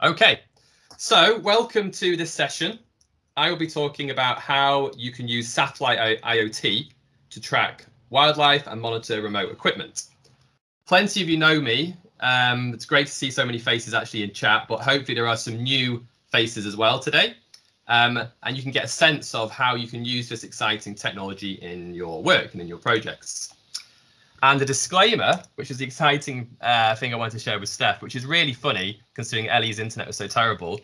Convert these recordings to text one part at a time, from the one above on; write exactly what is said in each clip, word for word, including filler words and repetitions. Okay, so welcome to this session. I will be talking about how you can use satellite I O T to track wildlife and monitor remote equipment. Plenty of you know me. Um, it's great to see so many faces actually in chat, but hopefully there are some new faces as well today. Um, and you can get a sense of how you can use this exciting technology in your work and in your projects. And a disclaimer, which is the exciting uh, thing I wanted to share with Steph, which is really funny considering Ellie's internet was so terrible.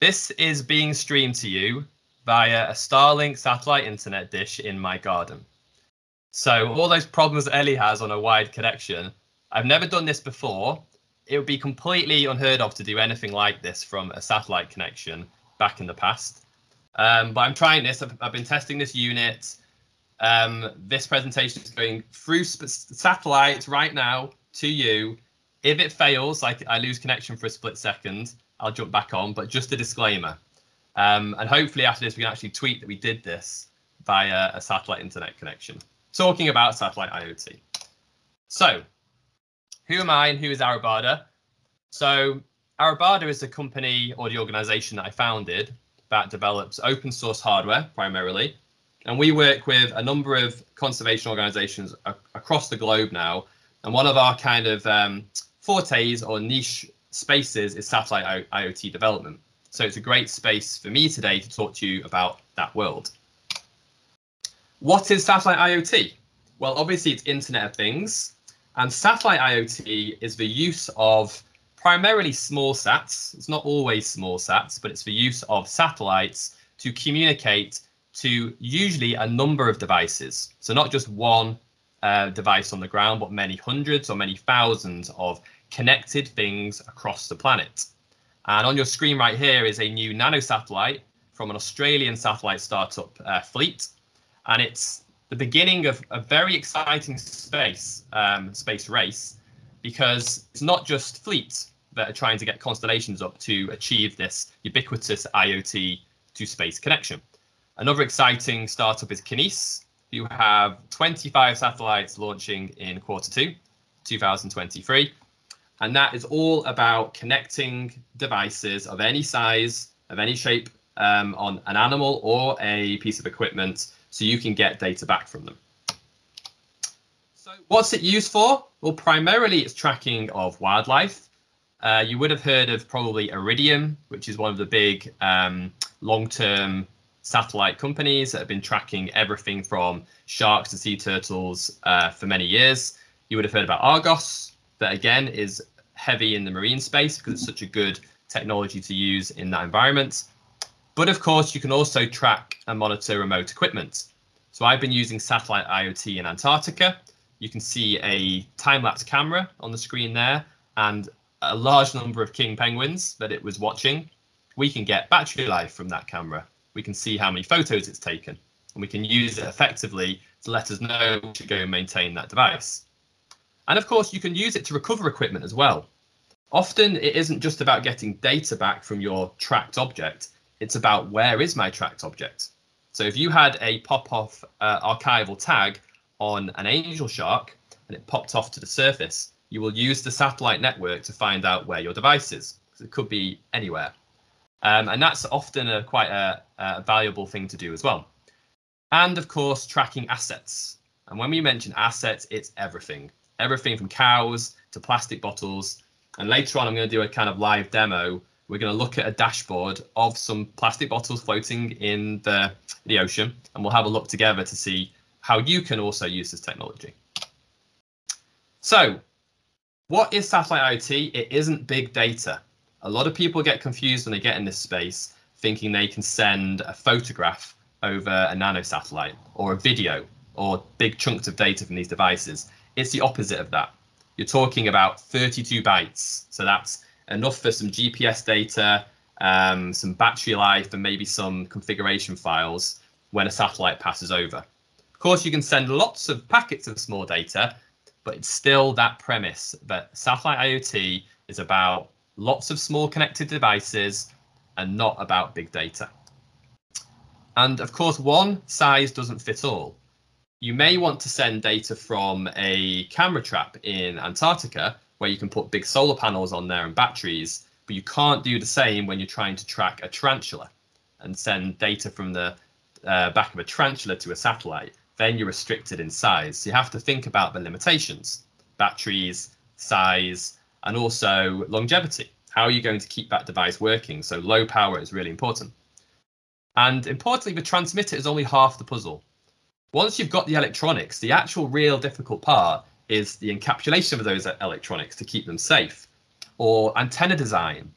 This is being streamed to you via a Starlink satellite internet dish in my garden. So all those problems that Ellie has on a wide connection, I've never done this before. It would be completely unheard of to do anything like this from a satellite connection back in the past. Um, but I'm trying this. I've, I've been testing this unit. Um, this presentation is going through satellites right now to you. If it fails, like I lose connection for a split second, I'll jump back on, but just a disclaimer. Um, and hopefully after this, we can actually tweet that we did this via a satellite internet connection. Talking about satellite I O T. So who am I and who is Arribada? So Arribada is a company or the organization that I founded that develops open source hardware primarily. And we work with a number of conservation organizations across the globe now. And one of our kind of um, fortes or niche spaces is satellite I O T development. So it's a great space for me today to talk to you about that world. What is satellite I O T? Well, obviously it's Internet of Things. And satellite I O T is the use of primarily small sats. It's not always small sats, but it's the use of satellites to communicate to usually a number of devices. So not just one uh, device on the ground, but many hundreds or many thousands of connected things across the planet. And on your screen right here is a new nanosatellite from an Australian satellite startup, uh, Fleet. And it's the beginning of a very exciting space, um, space race, because it's not just Fleet that are trying to get constellations up to achieve this ubiquitous I O T to space connection. Another exciting startup is Kinéis, who have twenty-five satellites launching in quarter two, two thousand twenty-three. And that is all about connecting devices of any size, of any shape, um, on an animal or a piece of equipment, so you can get data back from them. So what's it used for? Well, primarily it's tracking of wildlife. Uh, you would have heard of probably Iridium, which is one of the big um, long-term satellite companies that have been tracking everything from sharks to sea turtles uh, for many years. You would have heard about Argos, that again is heavy in the marine space because it's such a good technology to use in that environment. But of course, you can also track and monitor remote equipment. So I've been using satellite I O T in Antarctica. You can see a time-lapse camera on the screen there and a large number of king penguins that it was watching. We can get battery life from that camera. We can see how many photos it's taken, and we can use it effectively to let us know to go and maintain that device. And of course, you can use it to recover equipment as well. Often it isn't just about getting data back from your tracked object. It's about where is my tracked object. So if you had a pop off uh, archival tag on an angel shark and it popped off to the surface, you will use the satellite network to find out where your device is, because it could be anywhere. Um, and that's often a quite a, a valuable thing to do as well. And of course, tracking assets. And when we mention assets, it's everything. Everything from cows to plastic bottles. And later on, I'm going to do a kind of live demo. We're going to look at a dashboard of some plastic bottles floating in the, the ocean. And we'll have a look together to see how you can also use this technology. So what is satellite I O T? It isn't big data. A lot of people get confused when they get in this space, thinking they can send a photograph over a nanosatellite or a video or big chunks of data from these devices. It's the opposite of that. You're talking about thirty-two bytes. So that's enough for some G P S data, um, some battery life, and maybe some configuration files when a satellite passes over. Of course, you can send lots of packets of small data, but it's still that premise that satellite I O T is about lots of small connected devices and not about big data. And of course, one size doesn't fit all. You may want to send data from a camera trap in Antarctica where you can put big solar panels on there and batteries, But you can't do the same when you're trying to track a tarantula and send data from the uh, back of a tarantula to a satellite. Then you're restricted in size. So you have to think about the limitations, batteries, size, and also longevity. How are you going to keep that device working? So low power is really important. And importantly, the transmitter is only half the puzzle. Once you've got the electronics, the actual real difficult part is the encapsulation of those electronics to keep them safe, or antenna design,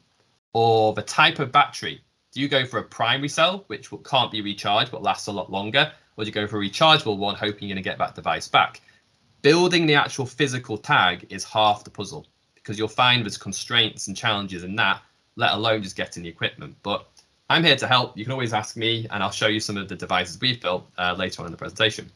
or the type of battery. Do you go for a primary cell, which can't be recharged but lasts a lot longer, or do you go for a rechargeable one, hoping you're going to get that device back? Building the actual physical tag is half the puzzle, because you'll find there's constraints and challenges in that, let alone just getting the equipment. But I'm here to help. You can always ask me, and I'll show you some of the devices we've built uh, later on in the presentation.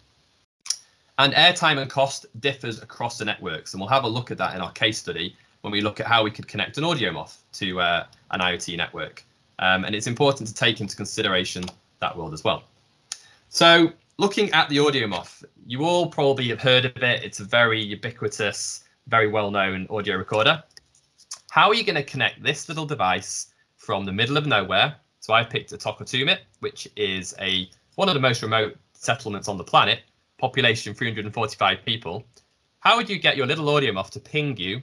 And airtime and cost differs across the networks, and we'll have a look at that in our case study when we look at how we could connect an AudioMoth to uh, an IoT network. Um, and it's important to take into consideration that world as well. So looking at the AudioMoth, you all probably have heard of it. It's a very ubiquitous, very well-known audio recorder. How are you going to connect this little device from the middle of nowhere? So I picked Atokatumit, which is a one of the most remote settlements on the planet, population three hundred forty-five people. How would you get your little AudioMoth to ping you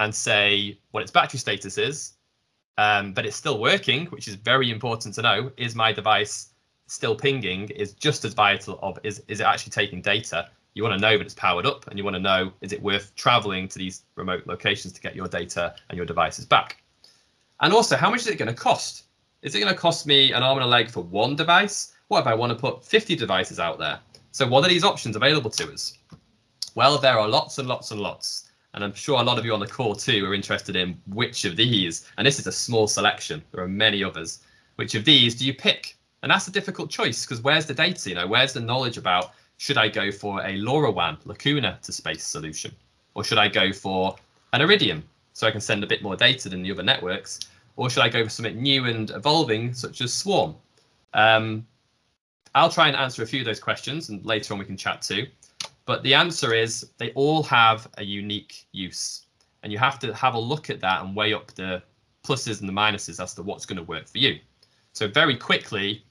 and say what its battery status is, um, but it's still working, which is very important to know. Is my device still pinging? Is just as vital of is, is it actually taking data? You want to know that it's powered up, and you want to know, is it worth traveling to these remote locations to get your data and your devices back? And also, how much is it going to cost? Is it going to cost me an arm and a leg for one device? What if I want to put fifty devices out there? So what are these options available to us? Well, there are lots and lots and lots. And I'm sure a lot of you on the call too are interested in which of these, and this is a small selection, there are many others, which of these do you pick? And that's a difficult choice, because where's the data, you know, where's the knowledge about, should I go for a LoRaWAN Lacuna to Space solution? Or should I go for an Iridium, so I can send a bit more data than the other networks? Or should I go for something new and evolving, such as Swarm? Um, I'll try and answer a few of those questions, and later on we can chat too. But the answer is they all have a unique use, and you have to have a look at that and weigh up the pluses and the minuses as to what's going to work for you. So very quickly,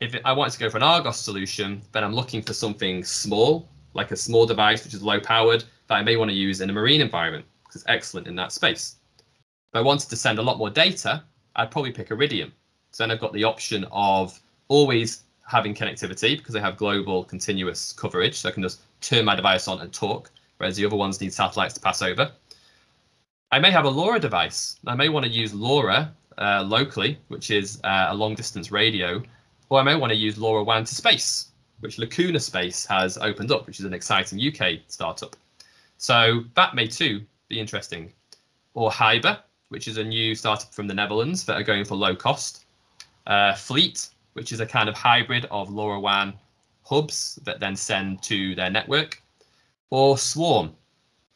if I wanted to go for an Argos solution, then I'm looking for something small, like a small device which is low powered that I may want to use in a marine environment, because it's excellent in that space. If I wanted to send a lot more data, I'd probably pick Iridium. So then I've got the option of always having connectivity, because they have global continuous coverage, so I can just turn my device on and talk, whereas the other ones need satellites to pass over. I may have a LoRa device. I may want to use LoRa uh, locally, which is uh, a long distance radio. Or I may want to use LoRaWAN to space, which Lacuna Space has opened up, which is an exciting U K startup. So that may too be interesting. Or Hiber, which is a new startup from the Netherlands that are going for low cost. Uh, Fleet, which is a kind of hybrid of LoRaWAN hubs that then send to their network. Or Swarm,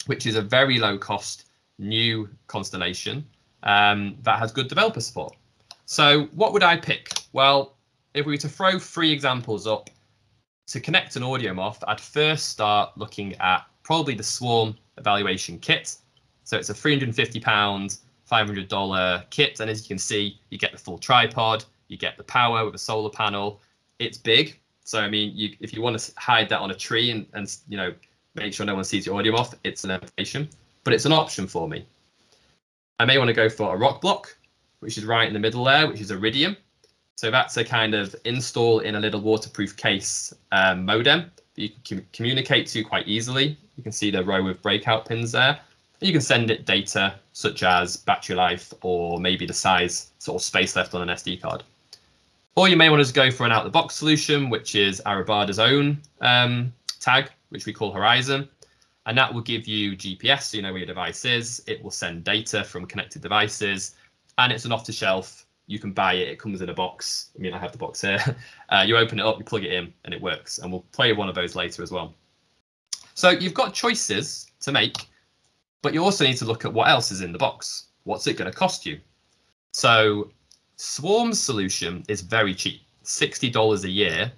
which is a very low cost new constellation um, that has good developer support. So what would I pick? Well, if we were to throw three examples up to connect an AudioMoth, I'd first start looking at probably the Swarm evaluation kit. So it's a three hundred fifty pounds, five hundred dollar kit. And as you can see, you get the full tripod, you get the power with a solar panel. It's big. So, I mean, you, if you want to hide that on a tree and, and you know, make sure no one sees your AudioMoth, it's an innovation, but it's an option for me. I may want to go for a RockBlock, which is right in the middle there, which is Iridium. So that's a kind of install in a little waterproof case um, modem that you can communicate to quite easily. You can see the row of breakout pins there. You can send it data such as battery life or maybe the size sort of space left on an S D card. Or you may want to go for an out-the-box solution, which is Arribada's own um, tag, which we call Horizon. And that will give you G P S, so you know where your device is. It will send data from connected devices, and it's an off-the-shelf. You can buy it, it comes in a box. I mean, I have the box here. Uh, you open it up, you plug it in, and it works. And we'll play one of those later as well. So you've got choices to make, but you also need to look at what else is in the box. What's it gonna cost you? So Swarm's solution is very cheap, sixty dollars a year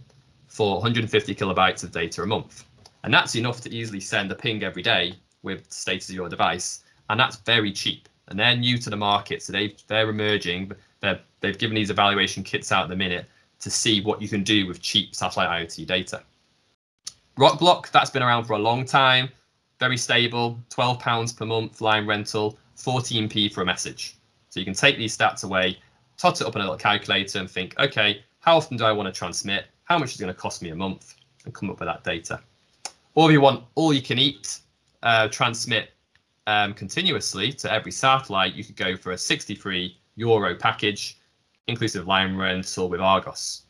for one hundred fifty kilobytes of data a month. And that's enough to easily send a ping every day with the status of your device. And that's very cheap. and they're new to the market, so they've, they're emerging, but they're, they've given these evaluation kits out at the minute to see what you can do with cheap satellite IoT data. RockBlock, that's been around for a long time, very stable, twelve pounds per month line rental, fourteen p for a message. So you can take these stats away, tot it up in a little calculator and think, okay, how often do I want to transmit? How much is it going to cost me a month? And come up with that data. Or if you want all you can eat, uh, transmit um, continuously to every satellite, you could go for a sixty-three euro package, inclusive line rental with Argos.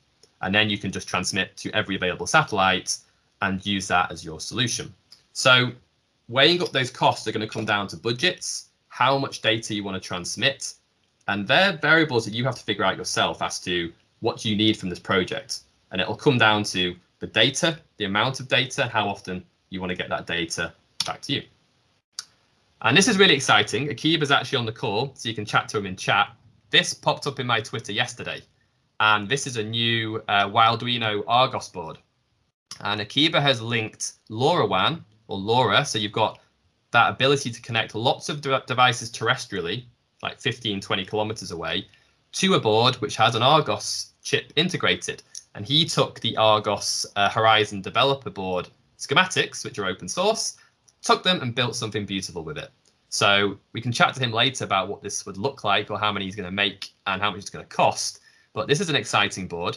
And then you can just transmit to every available satellite and use that as your solution. So weighing up those costs are going to come down to budgets, how much data you want to transmit, and they're variables that you have to figure out yourself as to what do you need from this project. And it'll come down to the data, the amount of data, how often you want to get that data back to you. And this is really exciting. Akiba's actually on the call, so you can chat to him in chat. This popped up in my Twitter yesterday, and this is a new uh, Arduino Argos board. And Akiba has linked LoRaWAN, or LoRa, so you've got that ability to connect lots of de devices terrestrially, like fifteen, twenty kilometers away, to a board which has an Argos chip integrated. And he took the Argos uh, Horizon developer board schematics, which are open source, took them and built something beautiful with it. So we can chat to him later about what this would look like or how many he's going to make and how much it's going to cost. But this is an exciting board.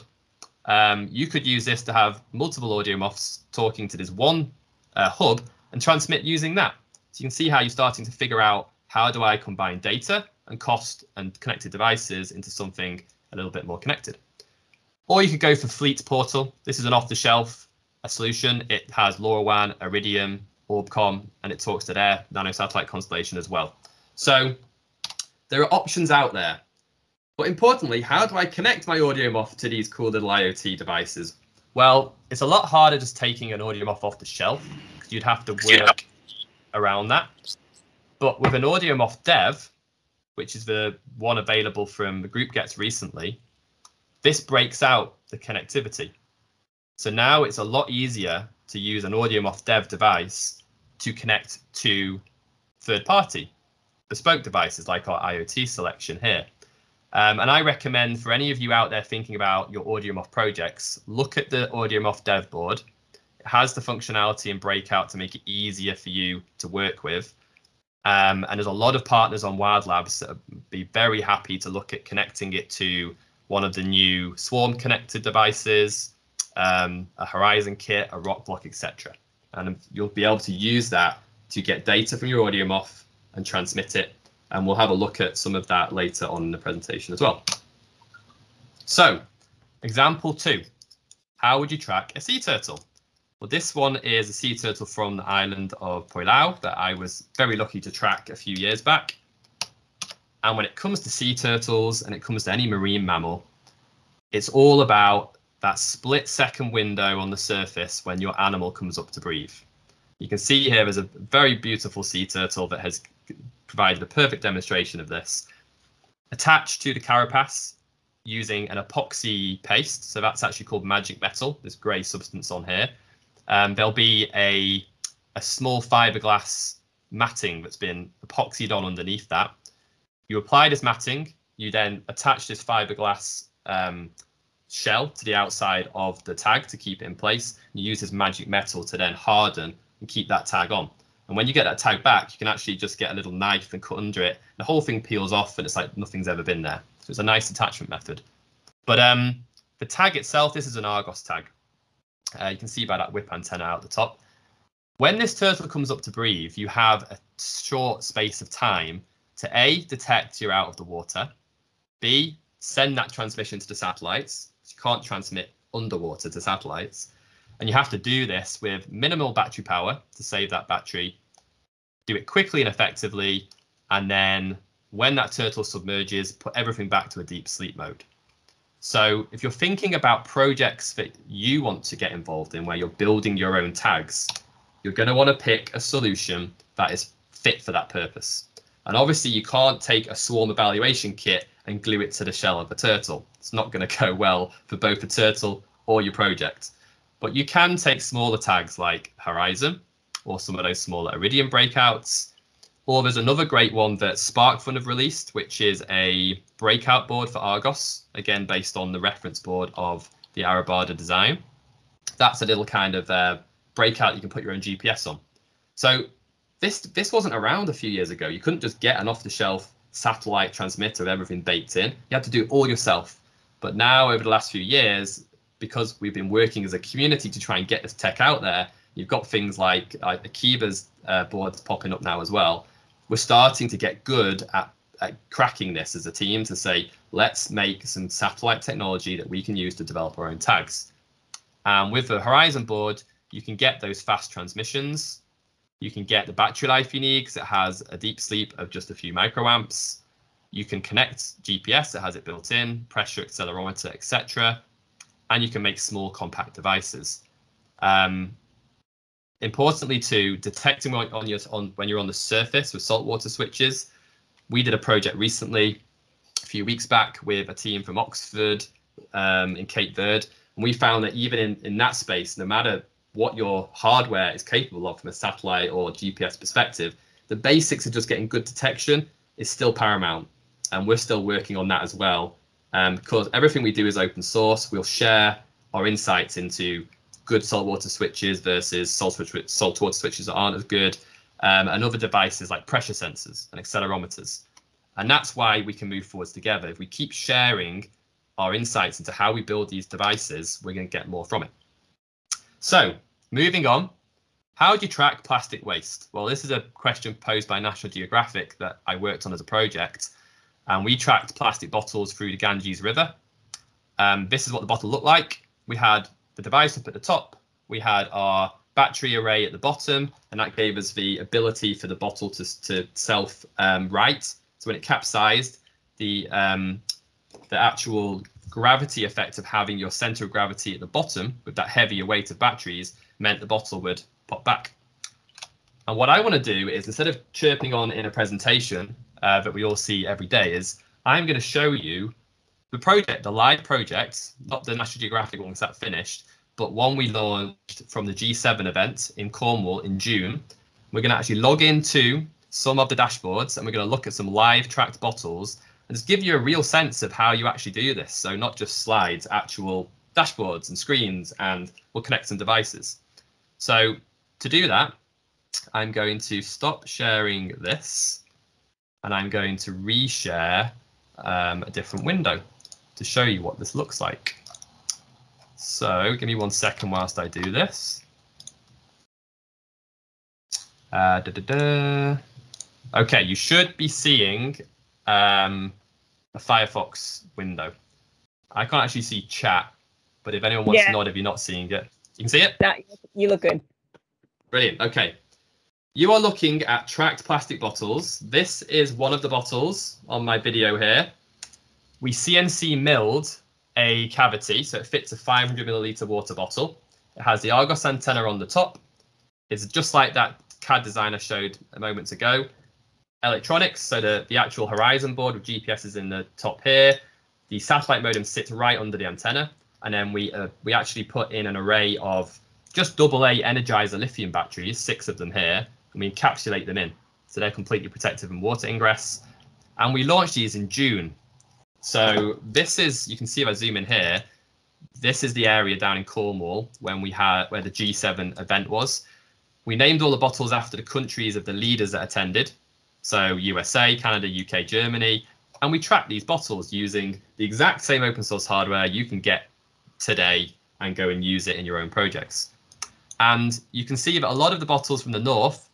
Um, you could use this to have multiple AudioMoths talking to this one uh, hub and transmit using that. So you can see how you're starting to figure out, how do I combine data and cost and connected devices into something a little bit more connected? Or you could go for Fleet Portal. This is an off-the-shelf solution. It has LoRaWAN, Iridium, Orbcomm, and it talks to their nanosatellite constellation as well. So there are options out there. But importantly, how do I connect my AudioMoth to these cool little IoT devices? Well, it's a lot harder just taking an AudioMoth off the shelf. You'd have to work yeah. around that. But with an AudioMoth Dev, which is the one available from the group gets recently, this breaks out the connectivity. So now it's a lot easier to use an AudioMoth Dev device to connect to third-party bespoke devices like our IoT selection here. Um, and I recommend for any of you out there thinking about your AudioMoth projects, look at the AudioMoth Dev board. It has the functionality and breakout to make it easier for you to work with. Um, and there's a lot of partners on Wild Labs that would be very happy to look at connecting it to one of the new Swarm connected devices, um, a Horizon kit, a RockBlock, et cetera. And you'll be able to use that to get data from your AudioMoth and transmit it. And we'll have a look at some of that later on in the presentation as well. So example two, how would you track a sea turtle? Well, this one is a sea turtle from the island of Palau that I was very lucky to track a few years back. And when it comes to sea turtles and it comes to any marine mammal, it's all about that split second window on the surface when your animal comes up to breathe. You can see here there's a very beautiful sea turtle that has provided a perfect demonstration of this. Attached to the carapace using an epoxy paste, so that's actually called magic metal, this grey substance on here, um, there'll be a, a small fiberglass matting that's been epoxied on underneath that. You apply this matting, you then attach this fiberglass um, shell to the outside of the tag to keep it in place. You use this magic metal to then harden and keep that tag on. And when you get that tag back, you can actually just get a little knife and cut under it. The whole thing peels off and it's like nothing's ever been there. So it's a nice attachment method. But um, the tag itself, this is an Argos tag. Uh, you can see by that whip antenna out the top. When this turtle comes up to breathe, you have a short space of time to A, detect you're out of the water, B, send that transmission to the satellites. You can't transmit underwater to satellites. And you have to do this with minimal battery power to save that battery, do it quickly and effectively, and then when that turtle submerges, put everything back to a deep sleep mode. So if you're thinking about projects that you want to get involved in where you're building your own tags, you're going to want to pick a solution that is fit for that purpose. And obviously you can't take a swarm evaluation kit and glue it to the shell of a turtle. It's not going to go well for both the turtle or your project. But you can take smaller tags like Horizon or some of those smaller Iridium breakouts. Or there's another great one that Sparkfun have released, which is a breakout board for Argos, again, based on the reference board of the Arribada design. That's a little kind of uh, breakout you can put your own G P S on. So this, this wasn't around a few years ago. You couldn't just get an off-the-shelf satellite transmitter with everything baked in. You had to do it all yourself. But now, over the last few years, because we've been working as a community to try and get this tech out there, you've got things like uh, Akiba's uh, boards popping up now as well. We're starting to get good at, at cracking this as a team to say, let's make some satellite technology that we can use to develop our own tags. And um, with the Horizon board, you can get those fast transmissions. You can get the battery life you need because it has a deep sleep of just a few microamps. You can connect G P S, it has it built in, pressure accelerometer, et cetera. And you can make small compact devices. Um, Importantly, too, detecting on, on your, on, when you're on the surface with saltwater switches. We did a project recently, a few weeks back, with a team from Oxford um, in Cape Verde. And we found that even in, in that space, no matter what your hardware is capable of from a satellite or G P S perspective, the basics of just getting good detection is still paramount. And we're still working on that as well. Um, because everything we do is open source. We'll share our insights into good saltwater switches versus saltwater saltwater switches that aren't as good, um, and other devices like pressure sensors and accelerometers. And that's why we can move forwards together. If we keep sharing our insights into how we build these devices, we're going to get more from it. So moving on, how do you track plastic waste? Well, this is a question posed by National Geographic that I worked on as a project, and we tracked plastic bottles through the Ganges River. Um, this is what the bottle looked like. We had the device up at the top, we had our battery array at the bottom, and that gave us the ability for the bottle to, to self um, right. So when it capsized, the, um, the actual gravity effect of having your center of gravity at the bottom with that heavier weight of batteries meant the bottle would pop back. And what I want to do is, instead of chirping on in a presentation uh, that we all see every day, is I'm going to show you the project, the live project, not the National Geographic one because that finished, but one we launched from the G seven event in Cornwall in June. We're going to actually log into some of the dashboards and we're going to look at some live tracked bottles and just give you a real sense of how you actually do this. So not just slides, actual dashboards and screens, and we'll connect some devices. So to do that, I'm going to stop sharing this and I'm going to reshare um, a different window to show you what this looks like. So give me one second whilst I do this. Uh, da, da, da. Okay, you should be seeing um, a Firefox window. I can't actually see chat, but if anyone wants yeah. to nod if you're not seeing it, you can see it? No, you look good. Brilliant, okay. You are looking at tracked plastic bottles. This is one of the bottles on my video here. We C N C milled a cavity, so it fits a five hundred milliliter water bottle. It has the Argos antenna on the top. It's just like that C A D design I showed a moment ago. Electronics, so the, the actual Horizon board with G P S is in the top here. The satellite modem sits right under the antenna. And then we, uh, we actually put in an array of just double A Energizer lithium batteries, six of them here, and we encapsulate them in. So they're completely protected from water ingress. And we launched these in June. So this is, you can see if I zoom in here, this is the area down in Cornwall when we had where the G seven event was. We named all the bottles after the countries of the leaders that attended. So U S A, Canada, U K, Germany, and we tracked these bottles using the exact same open source hardware you can get today and go and use it in your own projects. And you can see that a lot of the bottles from the north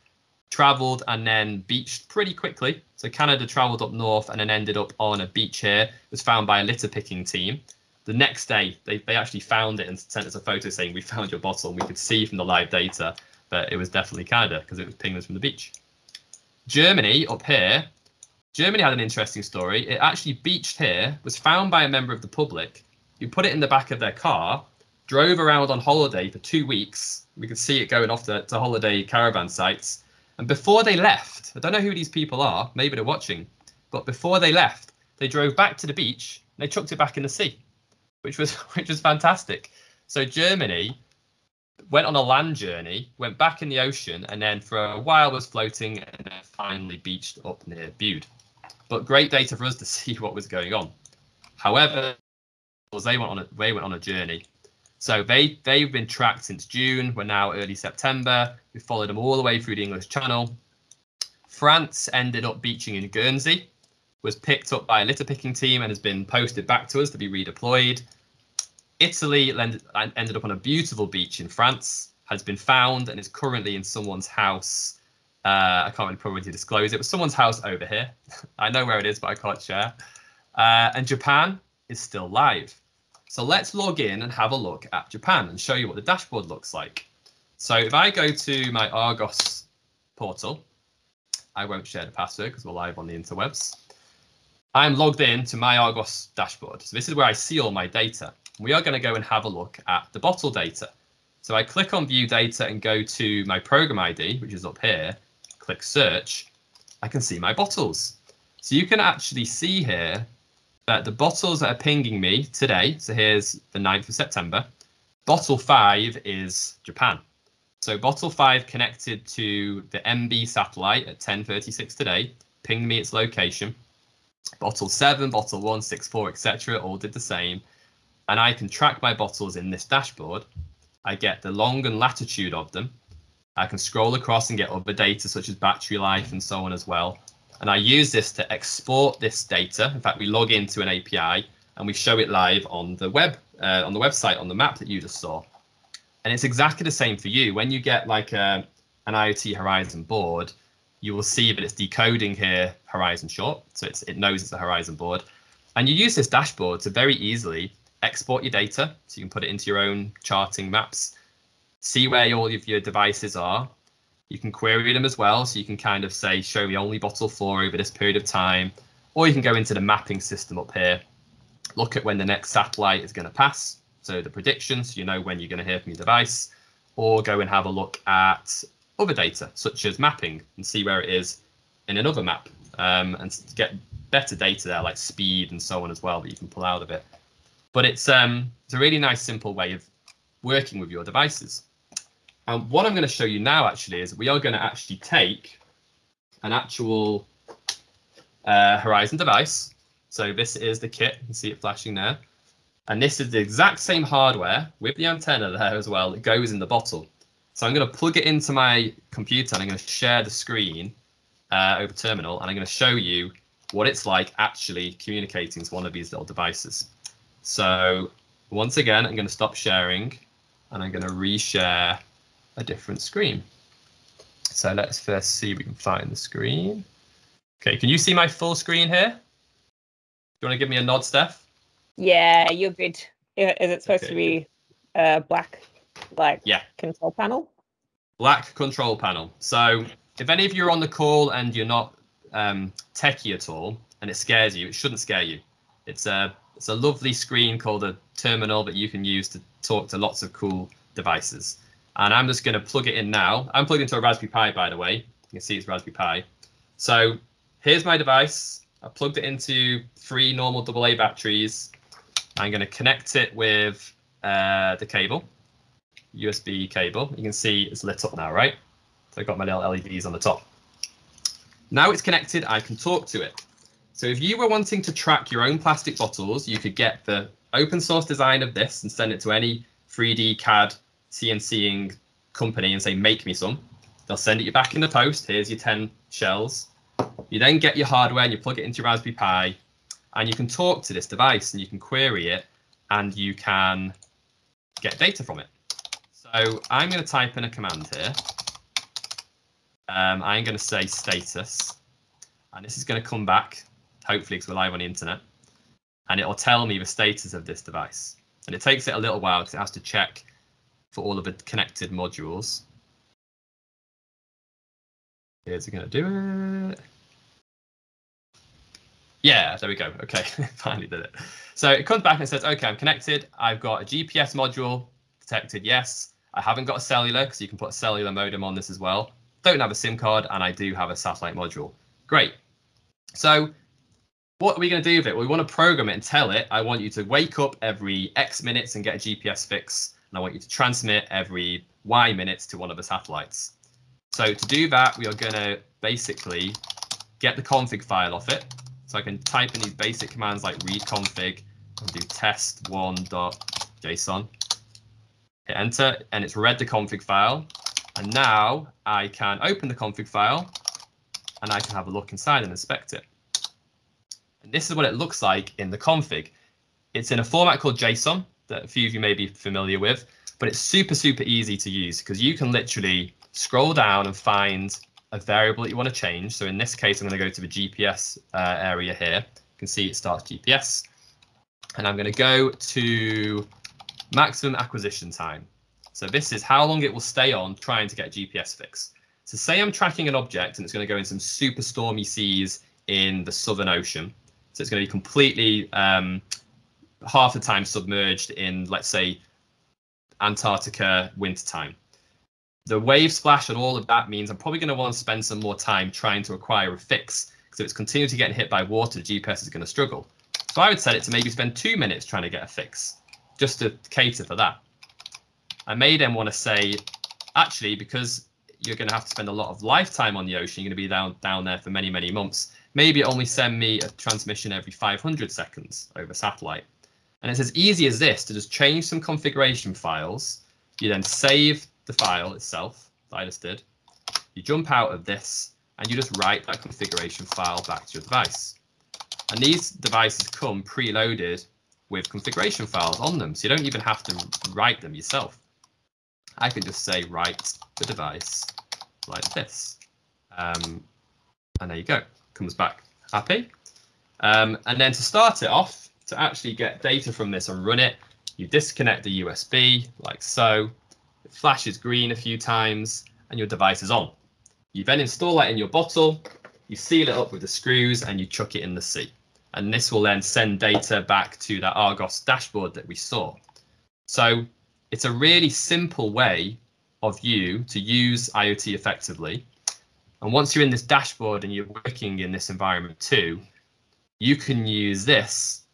traveled and then beached pretty quickly. So Canada traveled up north and then ended up on a beach here. It was found by a litter picking team. The next day, they, they actually found it and sent us a photo saying, we found your bottle. And we could see from the live data that it was definitely Canada because it was pinged from the beach. Germany up here, Germany had an interesting story. It actually beached here, was found by a member of the public who put it in the back of their car, drove around on holiday for two weeks. We could see it going off to, to holiday caravan sites. And before they left, I don't know who these people are, maybe they're watching, but before they left, they drove back to the beach and they chucked it back in the sea, which was which was fantastic. So Germany went on a land journey, went back in the ocean, and then for a while was floating and then finally beached up near Bude. But great data for us to see what was going on. However, they went on a, they went on a journey. So they, they've been tracked since June. We're now early September. We followed them all the way through the English Channel. France ended up beaching in Guernsey, was picked up by a litter picking team and has been posted back to us to be redeployed. Italy ended, ended up on a beautiful beach in France, has been found and is currently in someone's house. Uh, I can't really probably disclose it, but someone's house over here. I know where it is, but I can't share. Uh, and Japan is still live. So let's log in and have a look at Japan and show you what the dashboard looks like. So if I go to my Argos portal, I won't share the password because we're live on the interwebs. I'm logged in to my Argos dashboard. So this is where I see all my data. We are going to go and have a look at the bottle data. So I click on view data and go to my program I D, which is up here, click search. I can see my bottles. So you can actually see here that the bottles that are pinging me today, so here's the ninth of September, bottle five is Japan. So bottle five connected to the M B satellite at ten thirty-six today, pinged me its location. Bottle seven, bottle one, six, four, et cetera, all did the same. And I can track my bottles in this dashboard. I get the long and latitude of them. I can scroll across and get other data such as battery life and so on as well. And I use this to export this data. In fact, we log into an A P I and we show it live on the web, uh, on the website, on the map that you just saw. And it's exactly the same for you. When you get like a, an IoT Horizon board, you will see that it's decoding here Horizon short. So it's, it knows it's a Horizon board. And you use this dashboard to very easily export your data. So you can put it into your own charting maps, see where all of your devices are. You can query them as well, so you can kind of say, show me only bottle four over this period of time, or you can go into the mapping system up here, look at when the next satellite is going to pass, so the prediction, so you know when you're going to hear from your device, or go and have a look at other data, such as mapping, and see where it is in another map, um, and get better data there, like speed and so on as well, that you can pull out of it. But it's, um, it's a really nice, simple way of working with your devices. And what I'm going to show you now, actually, is we are going to actually take an actual uh, Horizon device. So this is the kit. You can see it flashing there. And this is the exact same hardware with the antenna there as well. It goes in the bottle. So I'm going to plug it into my computer and I'm going to share the screen uh, over terminal. And I'm going to show you what it's like actually communicating to one of these little devices. So once again, I'm going to stop sharing and I'm going to reshare a different screen. So let's first see if we can find the screen. Okay, can you see my full screen here? Do you want to give me a nod, Steph? Yeah, you're good. Is it supposed okay. to be uh, black, like yeah. control panel? Black control panel. So if any of you are on the call and you're not um, techie at all, and it scares you, it shouldn't scare you. It's a, it's a lovely screen called a terminal that you can use to talk to lots of cool devices. And I'm just going to plug it in now. I'm plugged into a Raspberry Pi, by the way. You can see it's Raspberry Pi. So here's my device. I plugged it into three normal double A batteries. I'm going to connect it with uh, the cable, U S B cable. You can see it's lit up now, right? So I've got my little L E Ds on the top. Now it's connected, I can talk to it. So if you were wanting to track your own plastic bottles, you could get the open source design of this and send it to any three D C A D C N C-ing company and say, make me some. They'll send it you back in the post. Here's your ten shells. You then get your hardware and you plug it into your Raspberry Pi and you can talk to this device and you can query it and you can get data from it. So I'm going to type in a command here. Um, I'm going to say status, and this is going to come back, hopefully, because we're live on the internet, and it will tell me the status of this device. And it takes it a little while because it has to check for all of the connected modules. Here's it going to do it. Yeah, there we go. OK, finally did it. So it comes back and says, OK, I'm connected. I've got a G P S module detected. Yes, I haven't got a cellular because you can put a cellular modem on this as well. Don't have a SIM card and I do have a satellite module. Great. So what are we going to do with it? Well, we want to program it and tell it, I want you to wake up every X minutes and get a G P S fix. And I want you to transmit every Y minutes to one of the satellites. So to do that, we are going to basically get the config file off it. So I can type in these basic commands like read config and do test one dot json. Hit enter, and it's read the config file. And now I can open the config file and I can have a look inside and inspect it. And this is what it looks like in the config. It's in a format called JSON that a few of you may be familiar with, but it's super, super easy to use because you can literally scroll down and find a variable that you want to change. So in this case, I'm going to go to the G P S uh, area here. You can see it starts G P S, and I'm going to go to maximum acquisition time. So this is how long it will stay on trying to get a G P S fix. So say I'm tracking an object and it's going to go in some super stormy seas in the Southern Ocean. So it's going to be completely um, half the time submerged in, let's say, Antarctica wintertime. The wave splash and all of that means I'm probably going to want to spend some more time trying to acquire a fix, because if it's continually getting hit by water, the G P S is going to struggle. So I would set it to maybe spend two minutes trying to get a fix, just to cater for that. I may then want to say, actually, because you're going to have to spend a lot of lifetime on the ocean, you're going to be down, down there for many, many months, maybe only send me a transmission every five hundred seconds over satellite. And it's as easy as this to just change some configuration files. You then save the file itself, that I just did. You jump out of this and you just write that configuration file back to your device. And these devices come preloaded with configuration files on them, so you don't even have to write them yourself. I can just say write the device like this. Um, and there you go, comes back happy. Um, and then to start it off, to actually get data from this and run it, you disconnect the U S B like so. It flashes green a few times and your device is on. You then install that in your bottle, you seal it up with the screws and you chuck it in the sea. And this will then send data back to that Argos dashboard that we saw. So it's a really simple way of you to use IoT effectively. And once you're in this dashboard and you're working in this environment too, you can use this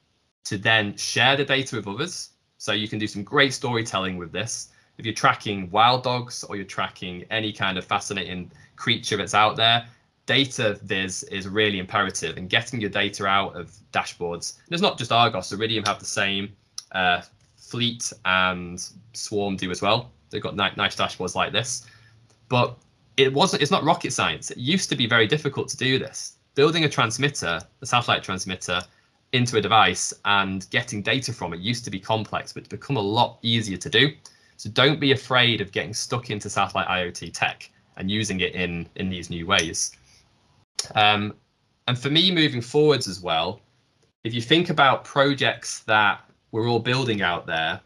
to then share the data with others. So you can do some great storytelling with this. If you're tracking wild dogs or you're tracking any kind of fascinating creature that's out there, data viz is really imperative, and getting your data out of dashboards. And it's not just Argos, Iridium have the same, uh, Fleet and Swarm do as well. They've got ni nice dashboards like this, but it wasn't, it's not rocket science. It used to be very difficult to do this. Building a transmitter, a satellite transmitter, into a device and getting data from it used to be complex, but it's become a lot easier to do. So don't be afraid of getting stuck into satellite IoT tech and using it in, in these new ways. Um, and for me, moving forwards as well, if you think about projects that we're all building out there,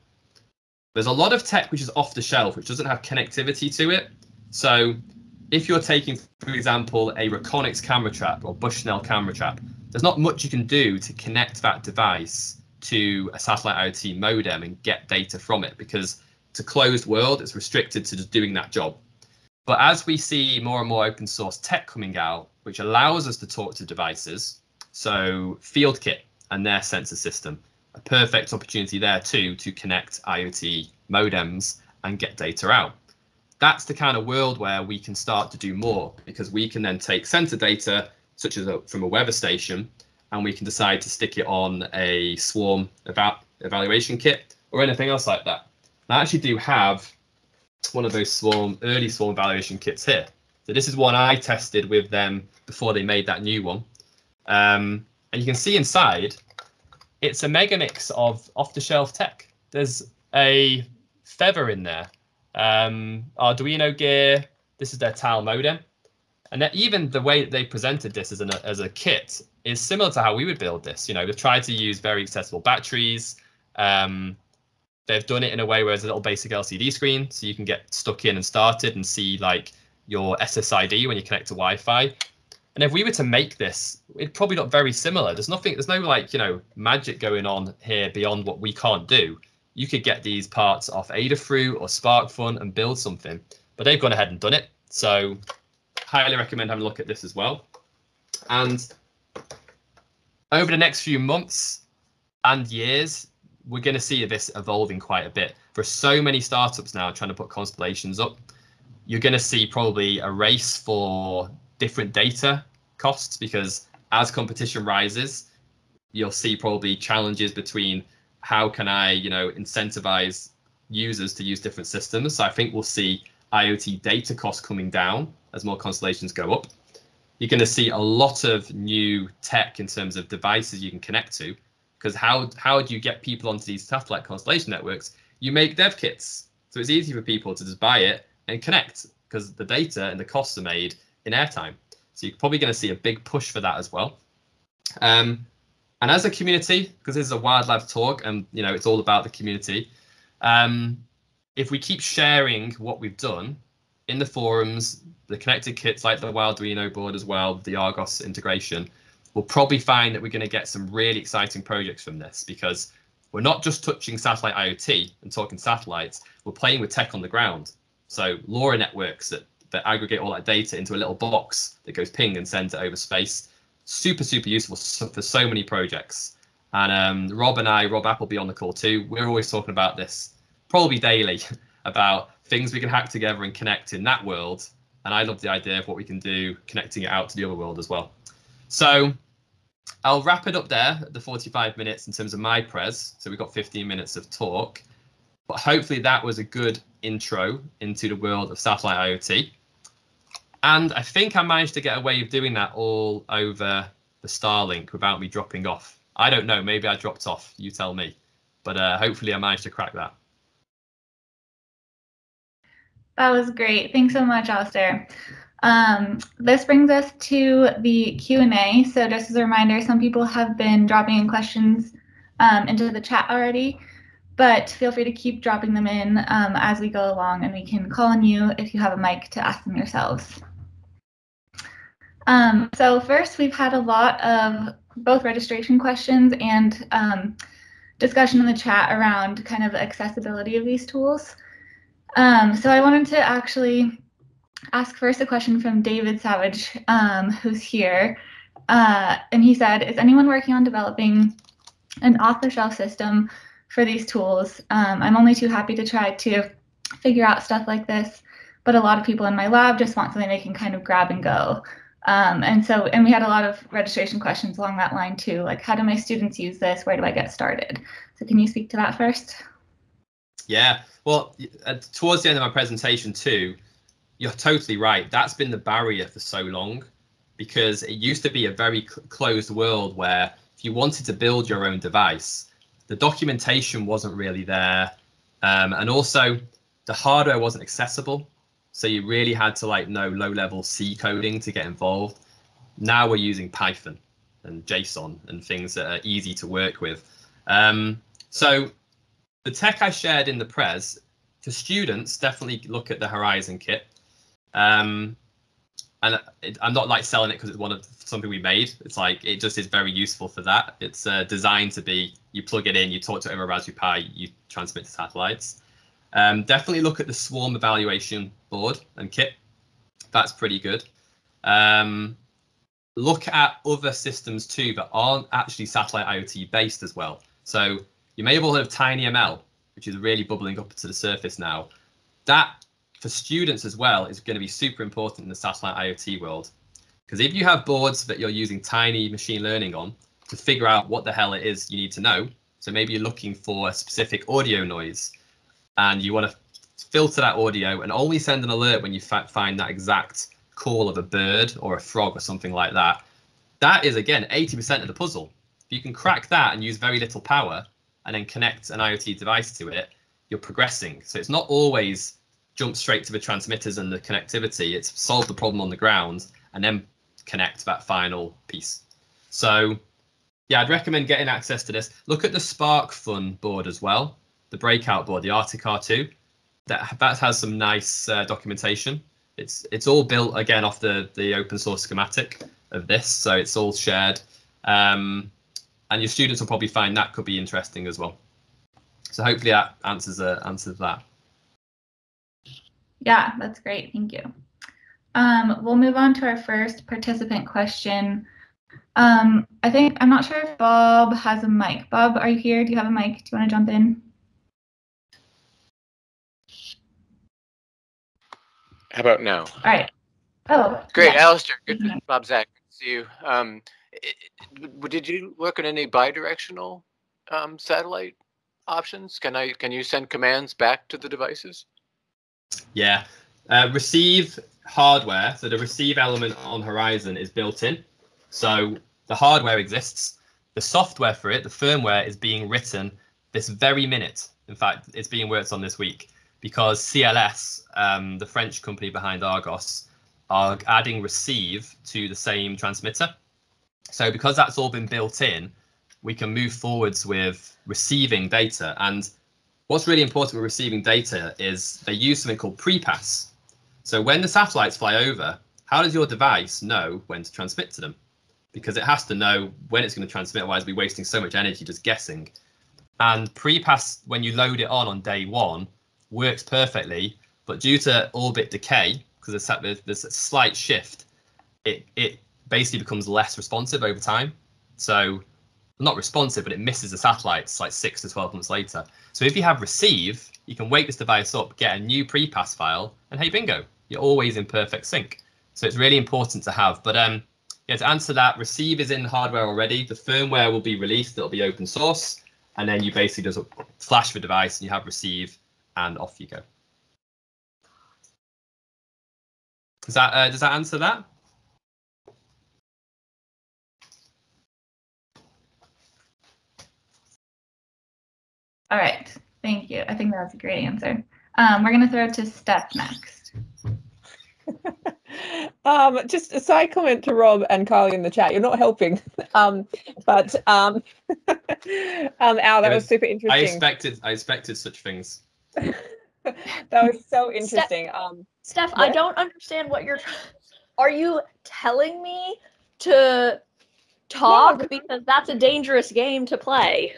there's a lot of tech which is off the shelf, which doesn't have connectivity to it. So if you're taking, for example, a Reconyx camera trap or Bushnell camera trap, there's not much you can do to connect that device to a satellite IoT modem and get data from it, because it's a closed world. It's restricted to just doing that job. But as we see more and more open source tech coming out, which allows us to talk to devices, so FieldKit and their sensor system, a perfect opportunity there too to connect IoT modems and get data out. That's the kind of world where we can start to do more, because we can then take sensor data, such as a, from a weather station, and we can decide to stick it on a Swarm ev- evaluation kit or anything else like that. And I actually do have one of those Swarm, early Swarm evaluation kits here. So this is one I tested with them before they made that new one. Um, and you can see inside, it's a mega mix of off-the-shelf tech. There's a Feather in there, um, Arduino gear. This is their T A L modem. And that even the way that they presented this as, an, as a kit is similar to how we would build this. You know, they've tried to use very accessible batteries. Um, They've done it in a way where there's a little basic L C D screen, so you can get stuck in and started and see like your S S I D when you connect to Wi-Fi. And if we were to make this, it'd probably look very similar. There's nothing, there's no like, you know, magic going on here beyond what we can't do. You could get these parts off Adafruit or Sparkfun and build something, but they've gone ahead and done it. So highly recommend having a look at this as well. And over the next few months and years, we're going to see this evolving quite a bit. There are so many startups now trying to put constellations up. You're going to see probably a race for different data costs, because as competition rises, you'll see probably challenges between how can I, you know, incentivize users to use different systems. So I think we'll see IoT data costs coming down as more constellations go up. You're going to see a lot of new tech in terms of devices you can connect to, because how how do you get people onto these satellite constellation networks? You make dev kits, so it's easy for people to just buy it and connect, because the data and the costs are made in airtime. So you're probably going to see a big push for that as well. Um, and as a community, because this is a Wild Labs talk, and you know it's all about the community. Um, if we keep sharing what we've done in the forums, the connected kits like the Arduino board as well, the Argos integration, we'll probably find that we're going to get some really exciting projects from this, because we're not just touching satellite IoT and talking satellites, we're playing with tech on the ground. So LoRa networks that, that aggregate all that data into a little box that goes ping and sends it over space. Super, super useful for so many projects. And um, Rob and I, Rob Appleby on the call too, we're always talking about this, probably daily, about things we can hack together and connect in that world. And I love the idea of what we can do, connecting it out to the other world as well. So I'll wrap it up there at the forty-five minutes in terms of my prez. So we've got fifteen minutes of talk, but hopefully that was a good intro into the world of satellite IoT. And I think I managed to get away with doing that all over the Starlink without me dropping off. I don't know, maybe I dropped off, you tell me, but uh, hopefully I managed to crack that. That was great. Thanks so much, Alistair. Um, this brings us to the Q and A. So just as a reminder, some people have been dropping in questions um, into the chat already, but feel free to keep dropping them in um, as we go along, and we can call on you if you have a mic to ask them yourselves. Um, so first, we've had a lot of both registration questions and um, discussion in the chat around kind of accessibility of these tools. Um, so I wanted to actually ask first a question from David Savage, um, who's here, uh, and he said, is anyone working on developing an off-the-shelf system for these tools? Um, I'm only too happy to try to figure out stuff like this, but a lot of people in my lab just want something they can kind of grab and go. Um, and so, and we had a lot of registration questions along that line too, like how do my students use this? Where do I get started? So can you speak to that first? Yeah, well, towards the end of my presentation too, you're totally right. That's been the barrier for so long, because it used to be a very closed world where if you wanted to build your own device, the documentation wasn't really there. Um, and also the hardware wasn't accessible. So you really had to like know low level C coding to get involved. Now we're using Python and JSON and things that are easy to work with. Um, so the tech I shared in the prez, for students, definitely look at the Horizon kit. Um, and it, I'm not like selling it because it's one of something we made. It's like it just is very useful for that. It's uh, designed to be, you plug it in, you talk to it over Raspberry Pi, you transmit to satellites. Um, definitely look at the Swarm evaluation board and kit. That's pretty good. Um, look at other systems too that aren't actually satellite IoT based as well. So you may have all heard of TinyML, which is really bubbling up to the surface now. That, for students as well, is going to be super important in the satellite IoT world. Because if you have boards that you're using tiny machine learning on to figure out what the hell it is you need to know, so maybe you're looking for a specific audio noise and you want to filter that audio and only send an alert when you find that exact call of a bird or a frog or something like that, that is, again, eighty percent of the puzzle. If you can crack that and use very little power and then connect an IoT device to it, you're progressing. So it's not always jump straight to the transmitters and the connectivity, it's solve the problem on the ground and then connect that final piece. So yeah, I'd recommend getting access to this. Look at the Sparkfun board as well, the breakout board, the Arctic R two, that, that has some nice uh, documentation. It's it's all built again off the, the open source schematic of this, so it's all shared. Um, and your students will probably find that could be interesting as well. So hopefully that answers, uh, answers that. Yeah, that's great. Thank you. Um, we'll move on to our first participant question, Um, I think, I'm not sure if Bob has a mic. Bob, are you here? Do you have a mic? Do you want to jump in? How about now? All right. Oh, great, yeah. Alistair. Good, mm-hmm. Bob, Zach. Good to see you. Um, it, it, did you work on any bidirectional um, satellite options? Can I? Can you send commands back to the devices? Yeah. Uh, receive hardware. So the receive element on Horizon is built in. So the hardware exists. The software for it, the firmware, is being written this very minute. In fact, it's being worked on this week. Because C L S, um, the French company behind Argos, are adding receive to the same transmitter. So because that's all been built in, we can move forwards with receiving data. And what's really important with receiving data is they use something called pre-pass. So when the satellites fly over, how does your device know when to transmit to them? Because it has to know when it's going to transmit, otherwise we're wasting so much energy just guessing. And pre-pass, when you load it on on day one, works perfectly, but due to orbit decay, because there's, there's a slight shift, it, it basically becomes less responsive over time. So not responsive, but it misses the satellites like six to twelve months later. So if you have receive, you can wake this device up, get a new pre-pass file, and hey, bingo, you're always in perfect sync. So it's really important to have. But um, yeah, to answer that, receive is in hardware already. The firmware will be released, it'll be open source, and then you basically just flash the device and you have receive, and off you go. Does that uh, does that answer that? All right, thank you. I think that was a great answer. Um, we're going to throw it to Steph next. um, just a side comment to Rob and Carly in the chat. You're not helping, um, but um, um, Al, that was super interesting. I expected I expected such things. That was so interesting. Steph, um, Steph yeah? I don't understand what you're. Are you telling me to talk? No, because that's a dangerous game to play.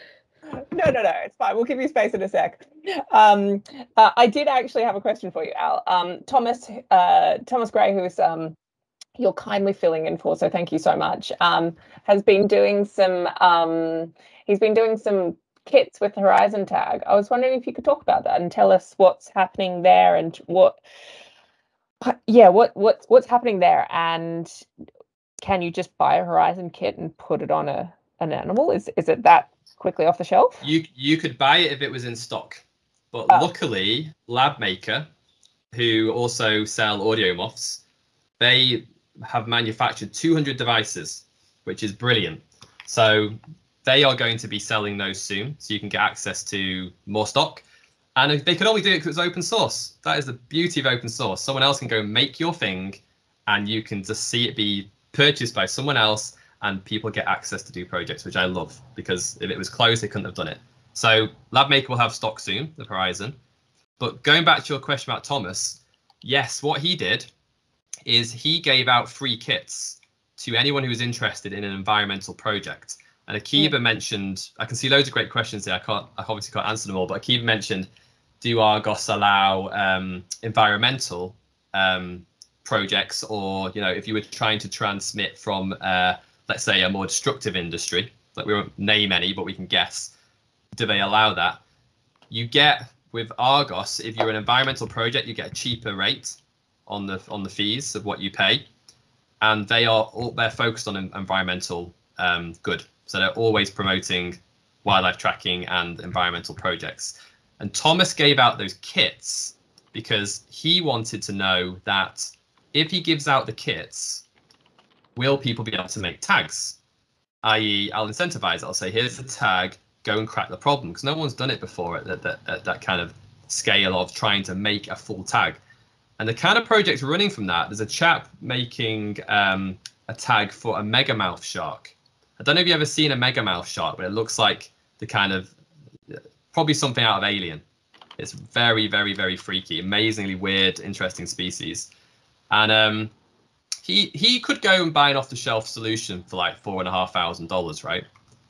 No, no, no. It's fine. We'll give you space in a sec. Um, uh, I did actually have a question for you, Al. Um, Thomas, uh, Thomas Gray, who is um, you're kindly filling in for, so thank you so much. Um, has been doing some. Um, he's been doing some. Kits with Horizon tag. I was wondering if you could talk about that and tell us what's happening there and what, yeah, what what's what's happening there, and can you just buy a Horizon kit and put it on a an animal? Is is it that quickly off the shelf? You you could buy it if it was in stock, but oh. Luckily, LabMaker, who also sell AudioMoths, they have manufactured two hundred devices, which is brilliant. So they are going to be selling those soon, so you can get access to more stock. And they could only do it because it's open source. That is the beauty of open source. Someone else can go make your thing, and you can just see it be purchased by someone else, and people get access to do projects, which I love, because if it was closed, they couldn't have done it. So LabMaker will have stock soon, the Horizon. But going back to your question about Thomas, yes, what he did is he gave out free kits to anyone who was interested in an environmental project. And Akiba mentioned, I can see loads of great questions there. I can't, I obviously can't answer them all, but Akiba mentioned, do Argos allow um, environmental um, projects, or, you know, if you were trying to transmit from, uh, let's say, a more destructive industry, like we won't name any, but we can guess, do they allow that? You get with Argos, if you're an environmental project, you get a cheaper rate on the on the fees of what you pay, and they are all, they're focused on environmental um, good. So they're always promoting wildlife tracking and environmental projects. And Thomas gave out those kits because he wanted to know that if he gives out the kits, will people be able to make tags? that is, I'll incentivize. I'll say, here's the tag, go and crack the problem, because no one's done it before at that, that, at that kind of scale of trying to make a full tag. And the kind of projects running from that, there's a chap making um, a tag for a megamouth shark. I don't know if you've ever seen a megamouth shark, but it looks like the kind of, probably something out of Alien. It's very, very, very freaky, amazingly weird, interesting species. And um, he he could go and buy an off-the-shelf solution for like four and a half thousand dollars, right?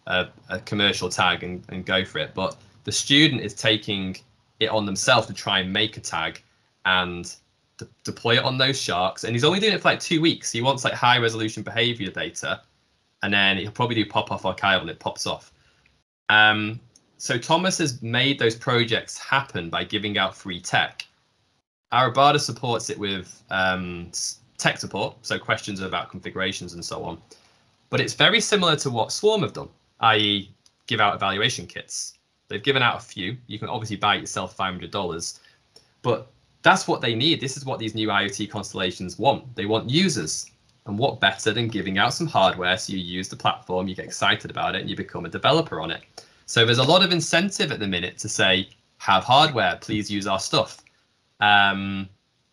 Uh, a commercial tag and, and go for it. But the student is taking it on themselves to try and make a tag and de deploy it on those sharks. And he's only doing it for like two weeks. He wants like high resolution behavior data. and then it'll probably do pop off archival. It pops off. Um, so Thomas has made those projects happen by giving out free tech. Arribada supports it with um, tech support, so questions about configurations and so on. But it's very similar to what Swarm have done, that is give out evaluation kits. They've given out a few. You can obviously buy it yourself five hundred dollars, but that's what they need. This is what these new IoT constellations want. They want users. And what better than giving out some hardware so you use the platform, you get excited about it, and you become a developer on it. So there's a lot of incentive at the minute to say, have hardware, please use our stuff. Um,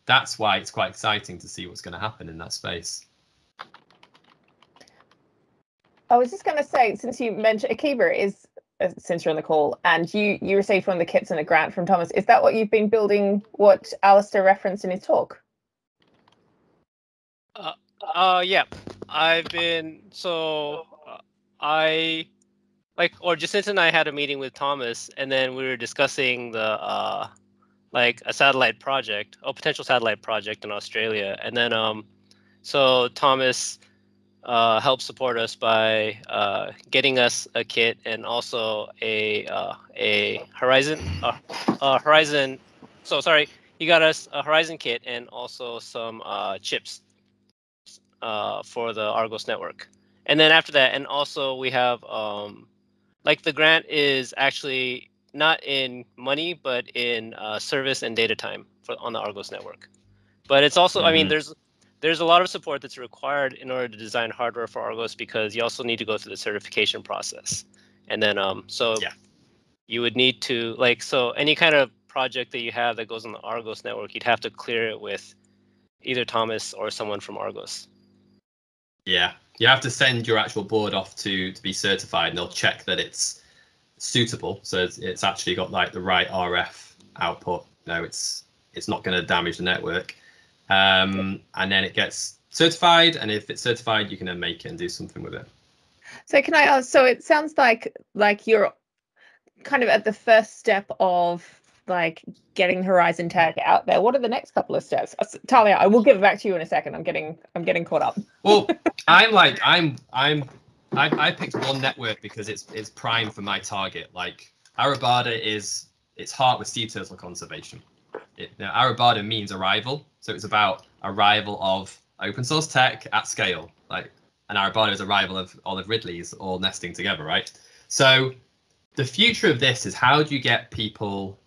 that's why it's quite exciting to see what's going to happen in that space. I was just going to say, since you mentioned Akiba, is uh, since you're on the call, and you you received one of the kits and a grant from Thomas, is that what you've been building? What Alistair referenced in his talk? Uh, uh yeah, I've been so uh, I like or Jacinta and I had a meeting with Thomas, and then we were discussing the uh, like a satellite project, a potential satellite project in Australia, and then um, so Thomas. Uh, help support us by uh, getting us a kit and also a uh, a Horizon uh, uh, Horizon. So sorry, he got us a Horizon kit and also some uh, chips uh, for the Argos network. And then after that, and also we have um, like the grant is actually not in money but in uh, service and data time for on the Argos network. But it's also, mm-hmm. I mean, there's. There's a lot of support that's required in order to design hardware for Argos, because you also need to go through the certification process. And then um, so yeah. you would need to like so any kind of project that you have that goes on the Argos network, you'd have to clear it with either Thomas or someone from Argos. Yeah, you have to send your actual board off to to be certified, and they'll check that it's suitable. So it's, it's actually got like the right R F output. No, it's it's not going to damage the network. Um, and then it gets certified, and if it's certified, you can then make it and do something with it. So can I ask, so it sounds like like you're kind of at the first step of like getting Horizon tech out there. What are the next couple of steps? Talia, I will give it back to you in a second. I'm getting I'm getting caught up. Well, I'm like I'm I'm I, I picked one network because it's it's prime for my target. Like Arribada is its heart with sea turtle conservation. It, now, Arribada means arrival, so it's about arrival of open source tech at scale. Like, and Arribada is arrival of Olive Ridley's all nesting together, right? So the future of this is, how do you get people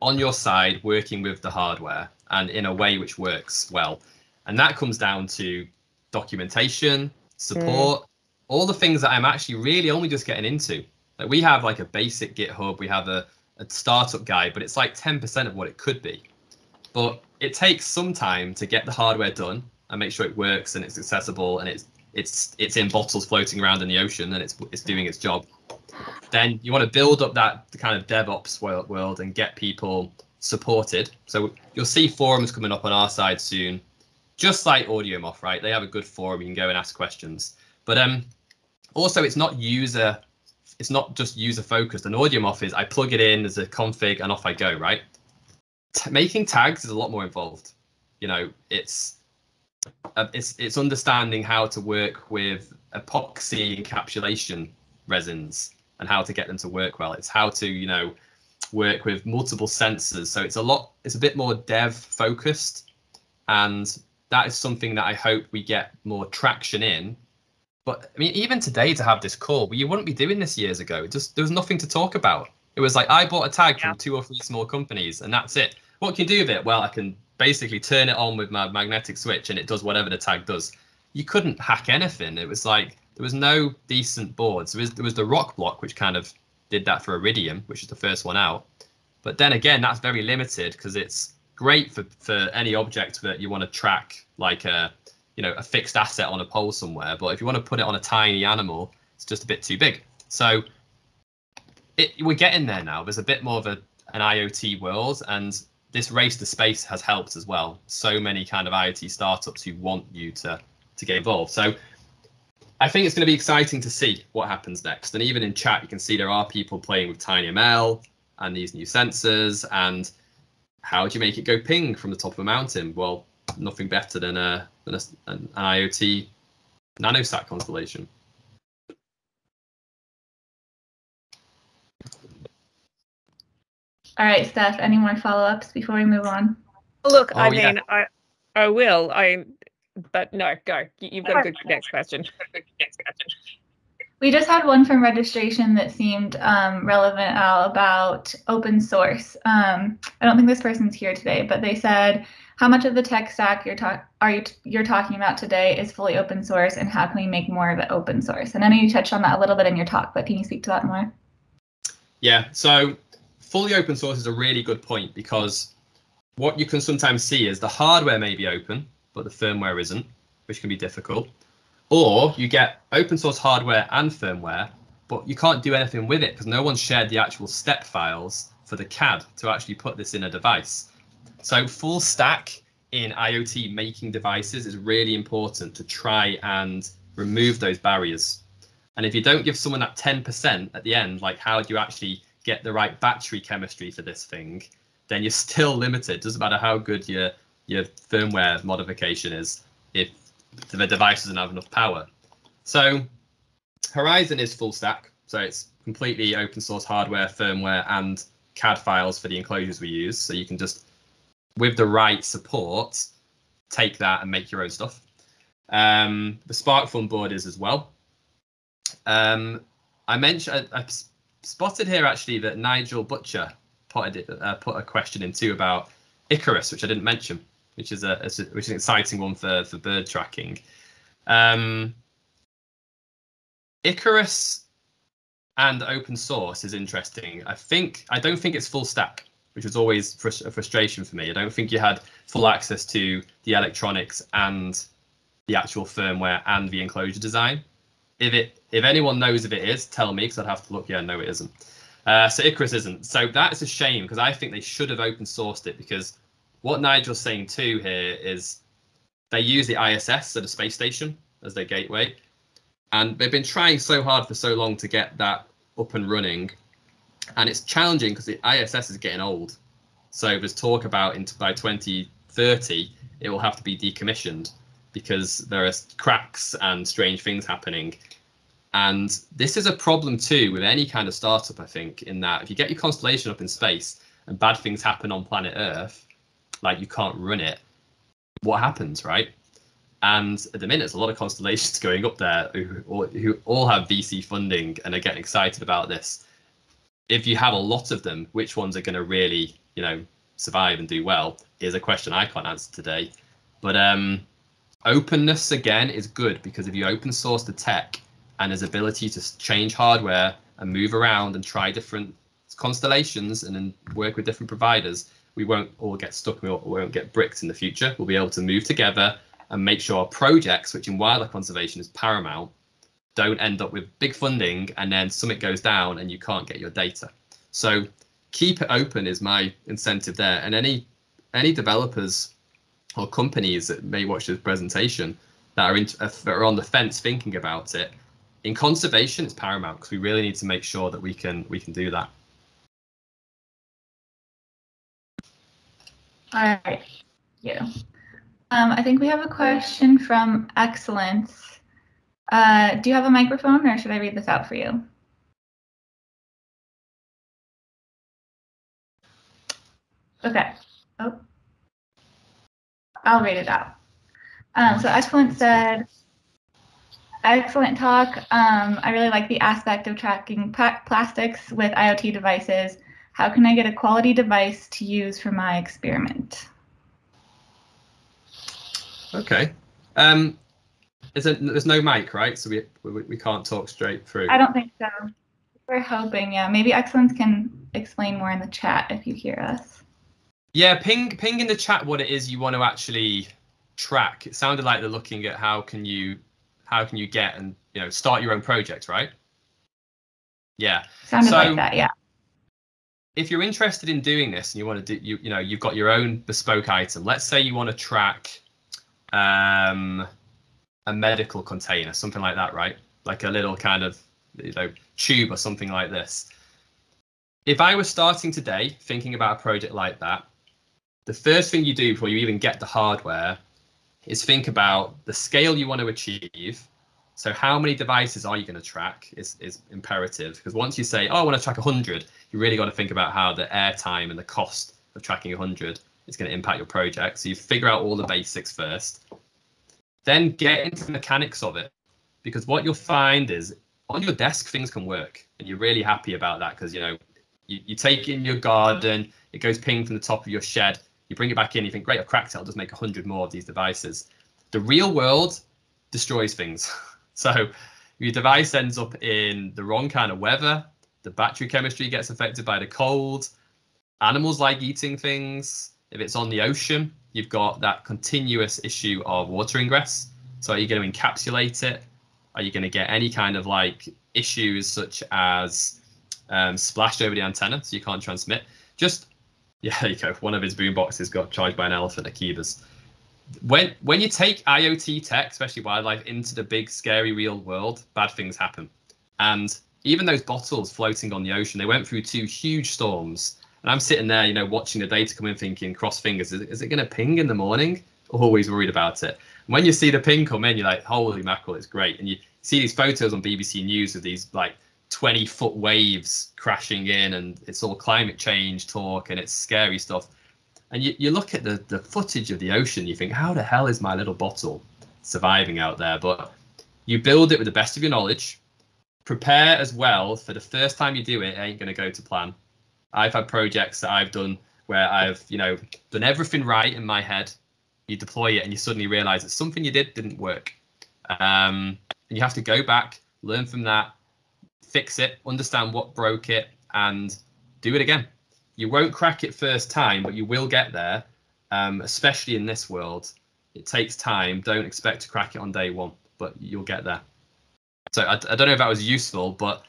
on your side working with the hardware and in a way which works well? And that comes down to documentation, support, mm. all the things that I'm actually really only just getting into. Like, we have like a basic GitHub, we have a a startup guide, but it's like ten percent of what it could be. But it takes some time to get the hardware done and make sure it works and it's accessible and it's it's it's in bottles floating around in the ocean and it's it's doing its job. Then you want to build up that kind of DevOps world, world and get people supported. So you'll see forums coming up on our side soon, just like AudioMoth, right? They have a good forum, you can go and ask questions. But um, also it's not user It's not just user focused. An AudioMoth is I plug it in as a config and off I go, right? T making tags is a lot more involved. You know, it's uh, it's it's understanding how to work with epoxy encapsulation resins and how to get them to work well. It's how to, you know, work with multiple sensors. So it's a lot. It's a bit more dev focused, and that is something that I hope we get more traction in. But I mean, even today, to have this call, you wouldn't be doing this years ago. Just there was nothing to talk about. It was like, I bought a tag yeah. from two or three small companies, and that's it. What can you do with it? Well, I can basically turn it on with my magnetic switch, and it does whatever the tag does. You couldn't hack anything. It was like there was no decent boards. There was, there was the RockBlock, which kind of did that for Iridium, which is the first one out. But then again, that's very limited because it's great for for any object that you want to track, like a. You know, a fixed asset on a pole somewhere, but if you want to put it on a tiny animal, it's just a bit too big. So it, we're getting there now. There's a bit more of a, an IoT world, and this race to space has helped as well. So many kind of IoT startups who want you to to get involved. So I think it's going to be exciting to see what happens next. And even in chat, you can see there are people playing with TinyML and these new sensors. And how do you make it go ping from the top of a mountain? Well, nothing better than a than a, an, an IoT nanosat constellation. All right, Steph, any more follow-ups before we move on? Look, oh, I yeah. mean, I, I will, I, but no, go. You've got a good next question. We just had one from registration that seemed um, relevant, Al, about open source. Um, I don't think this person's here today, but they said, how much of the tech stack you're, talk are you you're talking about today is fully open source, and how can we make more of it open source? And I know you touched on that a little bit in your talk, but can you speak to that more? Yeah, so fully open source is a really good point, because what you can sometimes see is the hardware may be open, but the firmware isn't, which can be difficult. Or you get open source hardware and firmware, but you can't do anything with it because no one shared the actual step files for the C A D to actually put this in a device. So full stack in IoT making devices is really important to try and remove those barriers. And if you don't give someone that ten percent at the end, like how do you actually get the right battery chemistry for this thing, then you're still limited. Doesn't matter how good your, your firmware modification is if the device doesn't have enough power. So Horizon is full stack. So it's completely open source hardware, firmware, and C A D files for the enclosures we use. So you can just, with the right support, take that and make your own stuff. Um, the Sparkfun board is as well. Um, I mentioned, I, I spotted here actually that Nigel Butcher put a, uh, put a question in too about Icarus, which I didn't mention, which is a, a which is an exciting one for for bird tracking. Um, Icarus and open source is interesting. I think I don't think it's full stack, which was always frust a frustration for me. I don't think you had full access to the electronics and the actual firmware and the enclosure design. If it if anyone knows if it is, tell me, because I'd have to look. Yeah, no, it isn't. Uh, so Icarus isn't. So that's a shame, because I think they should have open sourced it, because what Nigel's saying too here is they use the I S S, so the space station, as their gateway. And they've been trying so hard for so long to get that up and running. And it's challenging because the I S S is getting old. So there's talk about in, by twenty thirty, it will have to be decommissioned because there are cracks and strange things happening. And this is a problem too with any kind of startup, I think, in that if you get your constellation up in space and bad things happen on planet Earth, like you can't run it, what happens, right? And at the minute, there's a lot of constellations going up there who all, who all have V C funding and are getting excited about this. If you have a lot of them, which ones are going to really, you know, survive and do well is a question I can't answer today. But um, openness, again, is good, because if you open source the tech and his ability to change hardware and move around and try different constellations and then work with different providers, we won't all get stuck, we won't get bricked in the future. We'll be able to move together and make sure our projects, which in wildlife conservation is paramount, don't end up with big funding and then something goes down and you can't get your data. So keep it open is my incentive there. And any any developers or companies that may watch this presentation that are, in, that are on the fence thinking about it, in conservation it's paramount, because we really need to make sure that we can we can do that. All right, thank you. Um, I think we have a question from Excellence. Uh, do you have a microphone, or should I read this out for you? Okay. Oh, I'll read it out. Um, so Excellence said, "Excellent talk. Um, I really like the aspect of tracking plastics with IoT devices. How can I get a quality device to use for my experiment?" Okay. Um, is it, there's no mic, right? So we, we we can't talk straight through. I don't think so. We're hoping, yeah. Maybe Excellence can explain more in the chat if you hear us. Yeah, ping ping in the chat what it is you want to actually track. It sounded like they're looking at how can you how can you get and you know start your own project, right? Yeah. Sounded so, like that, yeah. If you're interested in doing this and you want to do, you, you know, you've got your own bespoke item. Let's say you want to track um, a medical container, something like that, right? Like a little kind of, you know, tube or something like this. If I was starting today thinking about a project like that, the first thing you do before you even get the hardware is think about the scale you want to achieve. So how many devices are you going to track is, is imperative, because once you say, oh, I want to track one hundred, you really got to think about how the airtime and the cost of tracking one hundred is going to impact your project. So you figure out all the basics first, then get into the mechanics of it, because what you'll find is on your desk, things can work. And you're really happy about that because, you know, you, you take in your garden, it goes ping from the top of your shed, you bring it back in, you think, great, I've cracked it, I'll just make one hundred more of these devices. The real world destroys things. So your device ends up in the wrong kind of weather, the battery chemistry gets affected by the cold, animals like eating things. If it's on the ocean, you've got that continuous issue of water ingress. So are you going to encapsulate it? Are you going to get any kind of like issues such as um, splash over the antenna so you can't transmit? Just, yeah, there you go. One of his boom boxes got charged by an elephant, Akiba's. When when you take IoT tech, especially wildlife, into the big, scary real world, bad things happen. And even those bottles floating on the ocean, they went through two huge storms. And I'm sitting there, you know, watching the data come in, thinking, cross fingers, is it, is it going to ping in the morning? Always worried about it. And when you see the ping come in, you're like, holy mackerel, it's great. And you see these photos on B B C News of these like twenty foot waves crashing in, and it's all climate change talk and it's scary stuff. And you, you look at the, the footage of the ocean, you think, how the hell is my little bottle surviving out there? But you build it with the best of your knowledge. Prepare as well for the first time you do it, it ain't going to go to plan. I've had projects that I've done where I've, you know, done everything right in my head. You deploy it and you suddenly realize that something you did didn't work. Um, and you have to go back, learn from that, fix it, understand what broke it, and do it again. You won't crack it first time, but you will get there, um, especially in this world. It takes time. Don't expect to crack it on day one, but you'll get there. So I, I don't know if that was useful, but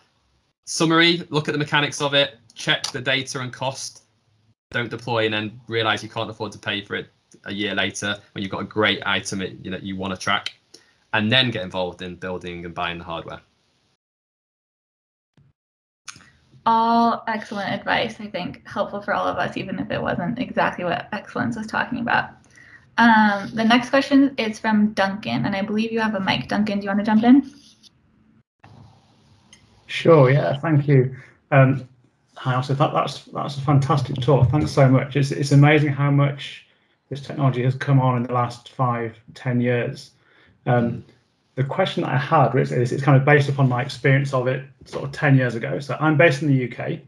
summary, look at the mechanics of it, check the data and cost. Don't deploy and then realize you can't afford to pay for it a year later when you've got a great item that you, know, you want to track, and then get involved in building and buying the hardware. All excellent advice, I think, helpful for all of us, even if it wasn't exactly what Excellence was talking about. Um, the next question is from Duncan, and I believe you have a mic. Duncan, do you want to jump in? Sure, yeah, thank you. Um, hi, also, that, that's, that's a fantastic talk. Thanks so much. It's, it's amazing how much this technology has come on in the last five, ten years. Um, The question that I had is, it's kind of based upon my experience of it sort of ten years ago. So I'm based in the U K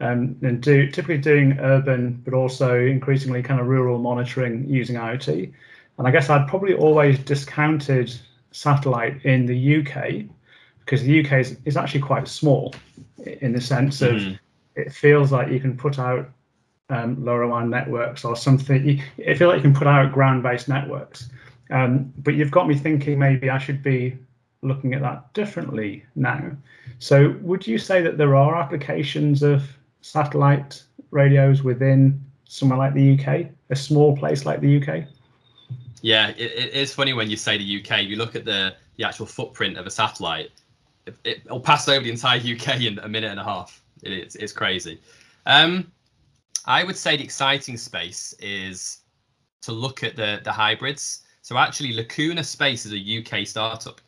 um, and do typically doing urban, but also increasingly kind of rural monitoring using IoT. And I guess I'd probably always discounted satellite in the U K because the U K is, is actually quite small in the sense of mm. it feels like you can put out um, LoRaWAN networks or something. It feels like you can put out ground-based networks. Um, but you've got me thinking maybe I should be looking at that differently now. So would you say that there are applications of satellite radios within somewhere like the U K, a small place like the U K? Yeah, it, it is funny when you say the U K, you look at the, the actual footprint of a satellite, it, it, it'll pass over the entire U K in a minute and a half. It, it's, it's crazy. Um, I would say the exciting space is to look at the, the hybrids. So actually, Lacuna Space is a U K startup.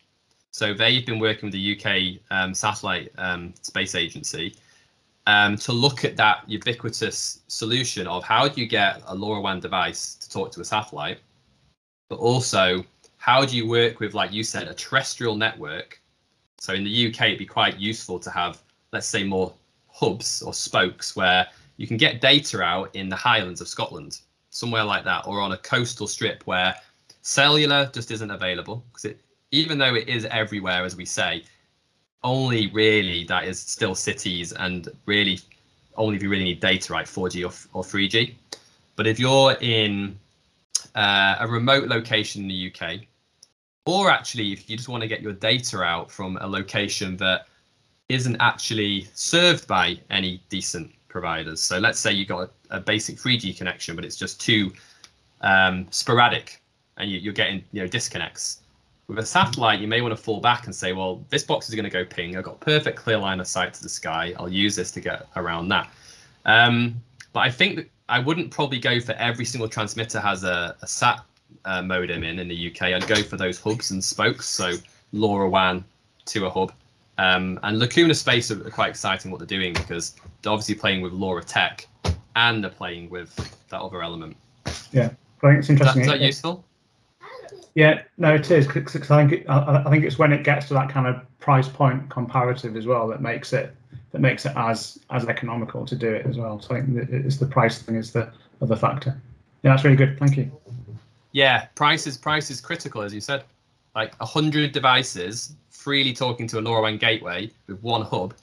So they've been working with the U K um, satellite um, space agency um, to look at that ubiquitous solution of how do you get a LoRaWAN device to talk to a satellite, but also how do you work with, like you said, a terrestrial network. So in the U K, it'd be quite useful to have, let's say, more hubs or spokes where you can get data out in the Highlands of Scotland, somewhere like that, or on a coastal strip where cellular just isn't available, because it, even though it is everywhere, as we say, only really that is still cities and really only if you really need data, right, four G or, or three G. But if you're in uh, a remote location in the U K, or actually if you just want to get your data out from a location that isn't actually served by any decent providers. So let's say you've got a, a basic three G connection, but it's just too um, sporadic. And you, you're getting, you know, disconnects. With a satellite, you may want to fall back and say, well, this box is going to go ping. I've got perfect clear line of sight to the sky. I'll use this to get around that. Um, but I think that I wouldn't probably go for every single transmitter has a, a sat uh, modem in in the U K. I'd go for those hubs and spokes. So LoRaWAN to a hub. Um, and Lacuna Space are quite exciting what they're doing, because they're obviously playing with LoRa tech and they're playing with that other element. Yeah, I think it's interesting. Is that, is that useful? Yeah, no, it is. Cause I, think it, I think it's when it gets to that kind of price point comparative as well that makes it that makes it as as economical to do it as well. So I think it's the price thing is the other factor. Yeah, that's really good. Thank you. Yeah, price is price is critical, as you said. Like a hundred devices freely talking to a LoRaWAN gateway with one hub.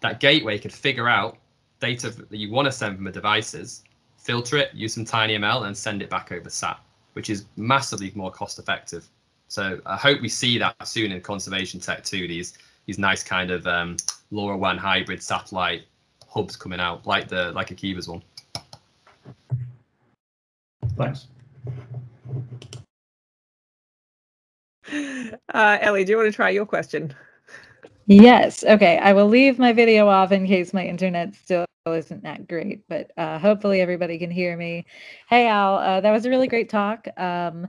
That gateway could figure out data that you want to send from the devices, filter it, use some TinyML, and send it back over S A T, which is massively more cost effective. So I hope we see that soon in conservation tech too. These these nice kind of um, LoRaWAN hybrid satellite hubs coming out, like the like Akiba's one. Thanks. Uh, Ellie, do you want to try your question? Yes. Okay. I will leave my video off in case my internet still isn't that great, but uh, hopefully everybody can hear me. Hey, Al, uh, that was a really great talk. Um,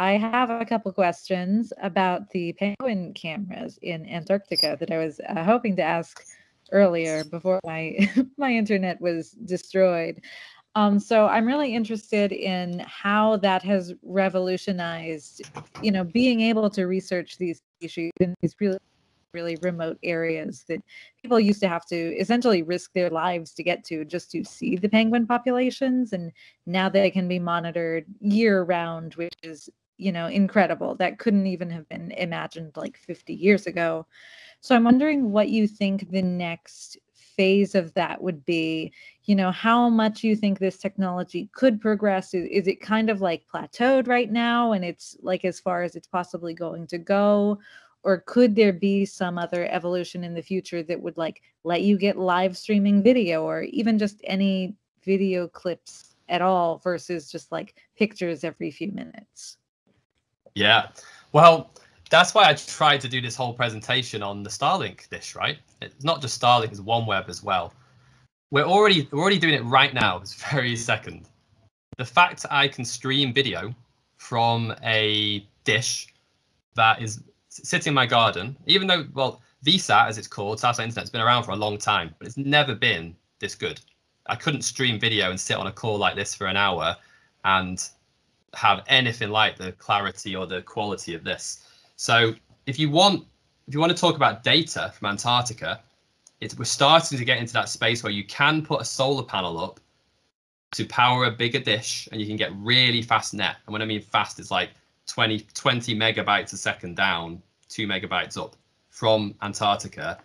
I have a couple questions about the penguin cameras in Antarctica that I was uh, hoping to ask earlier before my my internet was destroyed. Um, so I'm really interested in how that has revolutionized, you know, being able to research these issues in these really, really remote areas that people used to have to essentially risk their lives to get to just to see the penguin populations. And now they can be monitored year round, which is, you know, incredible. That couldn't even have been imagined like fifty years ago. So I'm wondering what you think the next phase of that would be, you know, how much you think this technology could progress. Is, is it kind of like plateaued right now and it's like as far as it's possibly going to go? Or could there be some other evolution in the future that would like let you get live streaming video or even just any video clips at all versus just like pictures every few minutes? Yeah, well, that's why I tried to do this whole presentation on the Starlink dish, right? It's not just Starlink, it's OneWeb as well. We're already, we're already doing it right now, this very second. The fact I can stream video from a dish that is sitting in my garden, even though, well, V SAT, as it's called, satellite internet, has been around for a long time, but it's never been this good. I couldn't stream video and sit on a call like this for an hour and have anything like the clarity or the quality of this. So if you want, if you want to talk about data from Antarctica, it's, we're starting to get into that space where you can put a solar panel up to power a bigger dish and you can get really fast net. And when I mean fast, it's like twenty, twenty megabytes a second down, two megabytes up from Antarctica,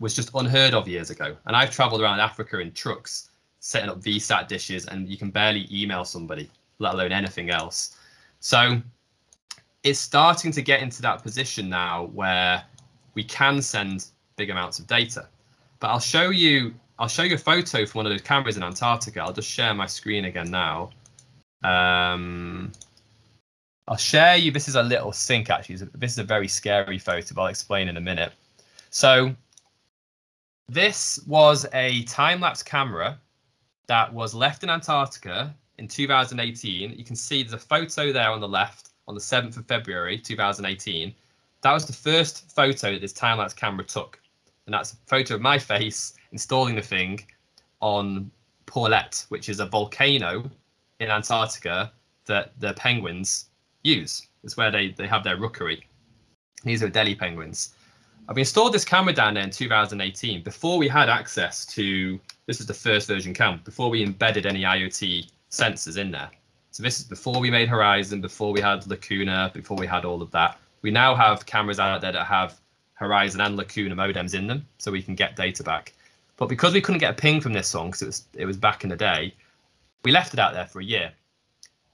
was just unheard of years ago. And I've traveled around Africa in trucks, setting up V SAT dishes, and you can barely email somebody, let alone anything else. So it's starting to get into that position now where we can send big amounts of data. But I'll show you, I'll show you a photo from one of those cameras in Antarctica. I'll just share my screen again now. Um, I'll share you, this is a little sink actually, this is a very scary photo, but I'll explain in a minute. So this was a time-lapse camera that was left in Antarctica in two thousand eighteen. You can see there's a photo there on the left on the seventh of February two thousand eighteen. That was the first photo that this time-lapse camera took. And that's a photo of my face installing the thing on Porlet, which is a volcano in Antarctica that the penguins use. It's where they, they have their rookery. These are Adelie penguins. I've installed this camera down there in two thousand eighteen before we had access to, this is the first version cam, before we embedded any IoT sensors in there. So this is before we made Horizon, before we had Lacuna, before we had all of that. We now have cameras out there that have Horizon and Lacuna modems in them, so we can get data back. But because we couldn't get a ping from this one, because it was, it was back in the day, we left it out there for a year.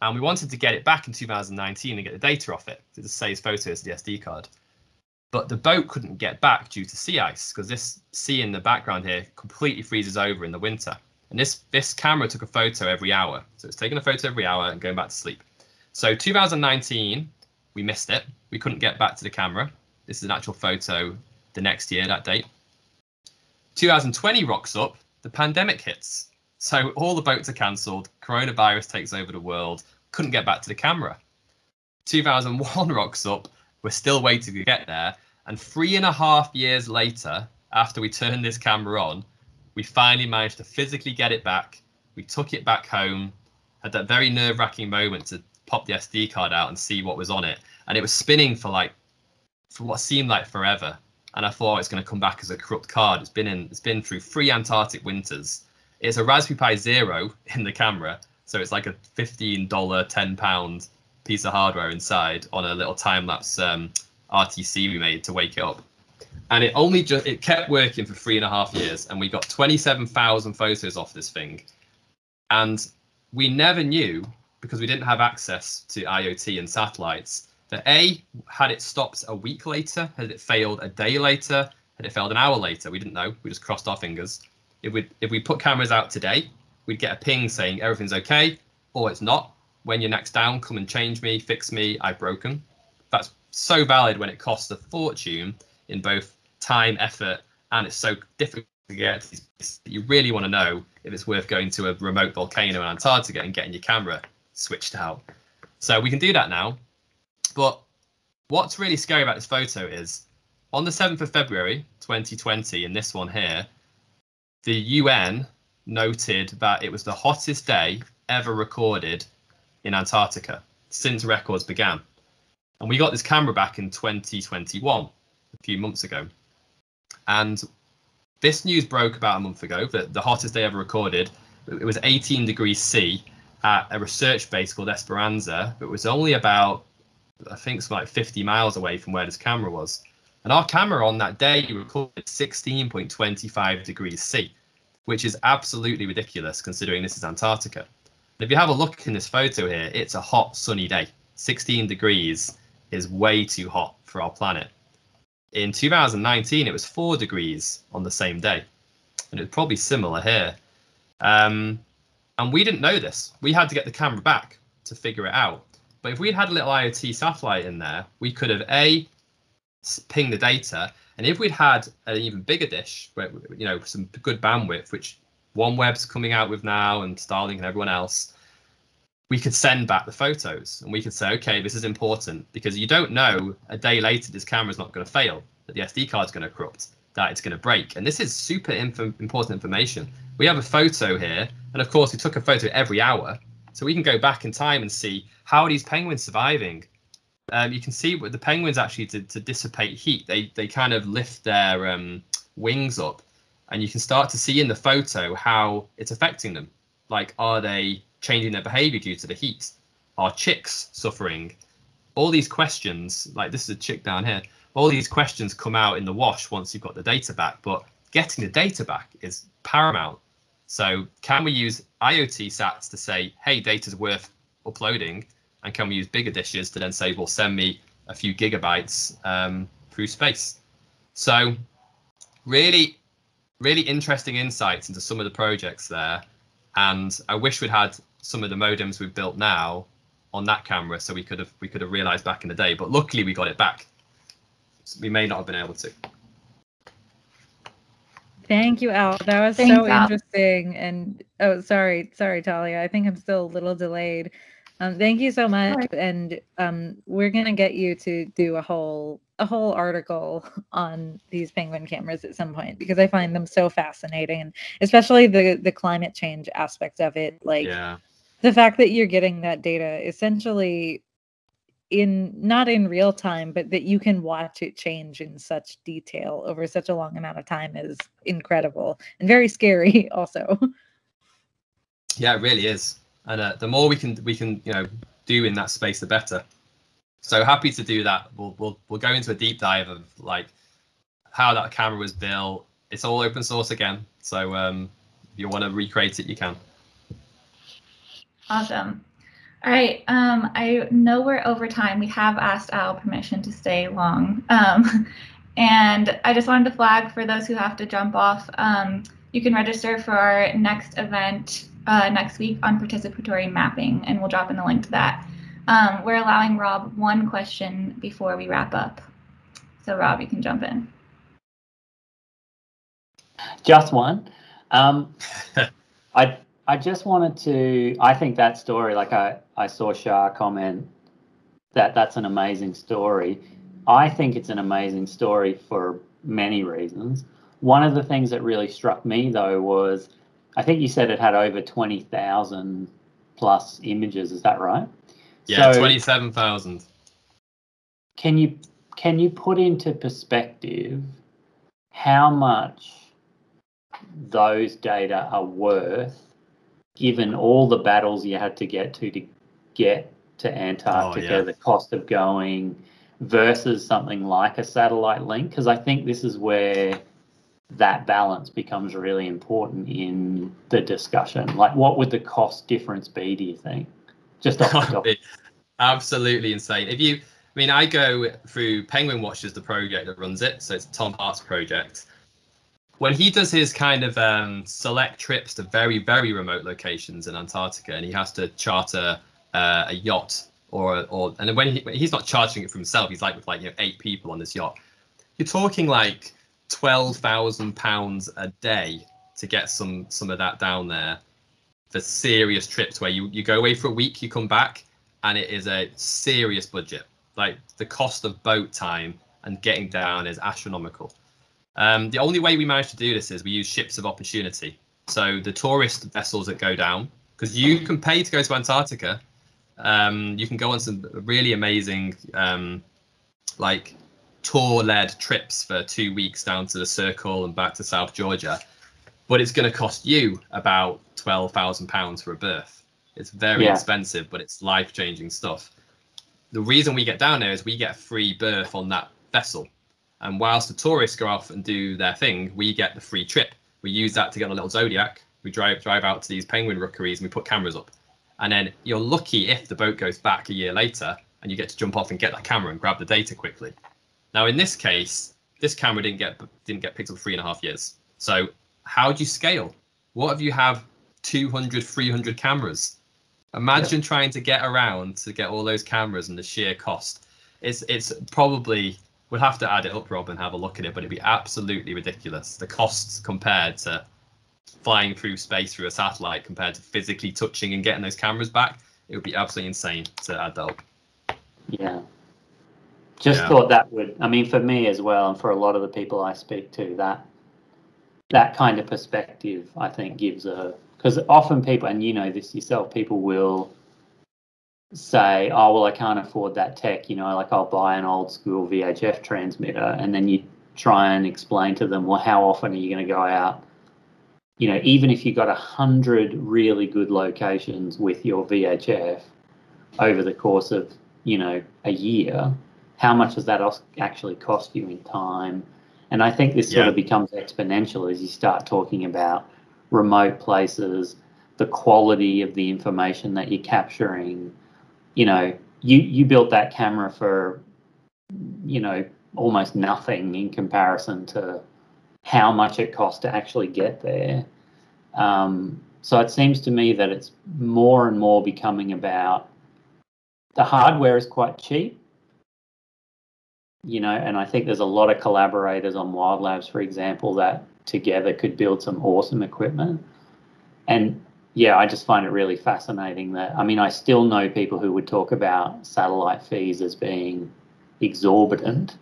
And we wanted to get it back in two thousand nineteen and get the data off it. It just saves photos to the S D card. But the boat couldn't get back due to sea ice, because this sea in the background here completely freezes over in the winter. And this, this camera took a photo every hour. So it's taking a photo every hour and going back to sleep. So two thousand nineteen, we missed it. We couldn't get back to the camera. This is an actual photo the next year, that date. two thousand twenty rocks up, the pandemic hits. So all the boats are cancelled, coronavirus takes over the world, couldn't get back to the camera. two thousand one rocks up, we're still waiting to get there, And three and a half years later, after we turned this camera on, we finally managed to physically get it back. We took it back home, had that very nerve-wracking moment to pop the S D card out and see what was on it. And it was spinning for like, for what seemed like forever. And I thought, oh, it's going to come back as a corrupt card. It's been in, it's been through three Antarctic winters. It's a Raspberry Pi Zero in the camera. So it's like a fifteen dollar, ten pound piece of hardware inside on a little time-lapse um, R T C we made to wake it up. And it only just, it kept working for three and a half years. And we got twenty-seven thousand photos off this thing. And we never knew, because we didn't have access to IoT and satellites, that A, had it stopped a week later, had it failed a day later, had it failed an hour later, we didn't know, we just crossed our fingers. If we if we put cameras out today, we'd get a ping saying everything's okay, or it's not. When you're next down, come and change me, fix me, I've broken. That's so valid when it costs a fortune in both time, effort, and it's so difficult to get to these places that you really want to know if it's worth going to a remote volcano in Antarctica and getting your camera switched out. So we can do that now. But what's really scary about this photo is on the seventh of February twenty twenty, in this one here, the U N noted that it was the hottest day ever recorded in Antarctica since records began. And we got this camera back in twenty twenty-one, a few months ago. And this news broke about a month ago that the hottest day ever recorded, it was eighteen degrees C at a research base called Esperanza, but it was only about, I think it's like fifty miles away from where this camera was. And our camera on that day recorded sixteen point two five degrees C, which is absolutely ridiculous considering this is Antarctica. And if you have a look in this photo here, it's a hot sunny day. sixteen degrees is way too hot for our planet. In two thousand nineteen, it was four degrees on the same day. And it's probably similar here. Um, and we didn't know this. We had to get the camera back to figure it out. But if we'd had a little IoT satellite in there, we could have A, pinged the data, and if we'd had an even bigger dish, where, you know, some good bandwidth, which OneWeb's coming out with now and Starlink and everyone else, we could send back the photos and we could say, okay, this is important, because you don't know a day later this camera's not going to fail, that the S D card's going to corrupt, that it's going to break. And this is super inf important information. We have a photo here, and of course we took a photo every hour. So we can go back in time and see how are these penguins surviving. Um, you can see what the penguins actually did to dissipate heat. They they kind of lift their um, wings up, and you can start to see in the photo how it's affecting them. Like, are they changing their behavior due to the heat? Are chicks suffering? All these questions, like this is a chick down here. All these questions come out in the wash once you've got the data back, but getting the data back is paramount. So can we use IoT sats to say, hey, data's worth uploading? And can we use bigger dishes to then say, well, send me a few gigabytes um, through space? So really, really interesting insights into some of the projects there. And I wish we'd had some of the modems we've built now on that camera, so we could have we could have realized back in the day. But luckily, we got it back. So we may not have been able to. Thank you, Al. That was Thanks, so Al. interesting. And oh, sorry, sorry, Talia. I think I'm still a little delayed. Um, thank you so much. Right. And um, we're gonna get you to do a whole a whole article on these penguin cameras at some point, because I find them so fascinating, and especially the the climate change aspect of it. Like yeah. the fact that you're getting that data essentially in not in real time, but that you can watch it change in such detail over such a long amount of time is incredible and very scary also. Yeah, it really is. And uh, the more we can we can you know do in that space, the better. So happy to do that. We'll we'll, we'll go into a deep dive of like how that camera was built. It's all open source again, so um if you want to recreate it, you can. Awesome. All right, um, I know we're over time. We have asked Al permission to stay long. Um, and I just wanted to flag for those who have to jump off, um, you can register for our next event uh, next week on participatory mapping, and we'll drop in the link to that. Um, we're allowing Rob one question before we wrap up. So Rob, you can jump in. Just one. Um, I. I just wanted to, I think that story, like I, I saw Shah comment that that's an amazing story. I think it's an amazing story for many reasons. One of the things that really struck me, though, was I think you said it had over twenty thousand plus images. Is that right? Yeah, so twenty-seven thousand. Can you can you put into perspective how much those data are worth, given all the battles you had to get to to get to Antarctica, oh, yeah. the cost of going, versus something like a satellite link? Because I think this is where that balance becomes really important in the discussion. Like, what would the cost difference be, do you think? Just off the top. Absolutely insane. If you, I mean, I go through Penguin Watchers, the project that runs it, so it's Tom Hart's project. When he does his kind of um, select trips to very, very remote locations in Antarctica, and he has to charter uh, a yacht, or or and when he, he's not chartering it for himself, he's like with like you know eight people on this yacht. You're talking like twelve thousand pounds a day to get some some of that down there. For serious trips where you, you go away for a week, you come back, and it is a serious budget. Like the cost of boat time and getting down is astronomical. Um, the only way we managed to do this is we use ships of opportunity. So the tourist vessels that go down, because you can pay to go to Antarctica. Um, you can go on some really amazing um, like tour-led trips for two weeks down to the Circle and back to South Georgia. But it's going to cost you about twelve thousand pounds for a berth. It's very yeah. expensive, but it's life-changing stuff. The reason we get down there is we get a free berth on that vessel. And whilst the tourists go off and do their thing, we get the free trip. We use that to get on a little Zodiac. We drive drive out to these penguin rookeries and we put cameras up. And then you're lucky if the boat goes back a year later and you get to jump off and get that camera and grab the data quickly. Now, in this case, this camera didn't get didn't get picked up for three and a half years. So how do you scale? What if you have two hundred, three hundred cameras? Imagine yeah. trying to get around to get all those cameras and the sheer cost. It's it's probably, we'll have to add it up, Rob, and have a look at it, but it'd be absolutely ridiculous. The costs compared to flying through space through a satellite compared to physically touching and getting those cameras back, it would be absolutely insane to add that up. Yeah. Just yeah. thought that would, I mean, for me as well, and for a lot of the people I speak to, that that kind of perspective, I think, gives a, because often people, and you know this yourself, people will say, oh, well, I can't afford that tech, you know, like I'll buy an old school V H F transmitter. And then you try and explain to them, well, how often are you going to go out? You know, even if you got a hundred really good locations with your V H F over the course of, you know, a year, how much does that actually cost you in time? And I think this yeah. sort of becomes exponential as you start talking about remote places, the quality of the information that you're capturing. You know, you, you built that camera for, you know, almost nothing in comparison to how much it costs to actually get there. Um, so it seems to me that it's more and more becoming about the hardware is quite cheap. You know, and I think there's a lot of collaborators on Wild Labs, for example, that together could build some awesome equipment. And yeah, I just find it really fascinating that, I mean, I still know people who would talk about satellite fees as being exorbitant.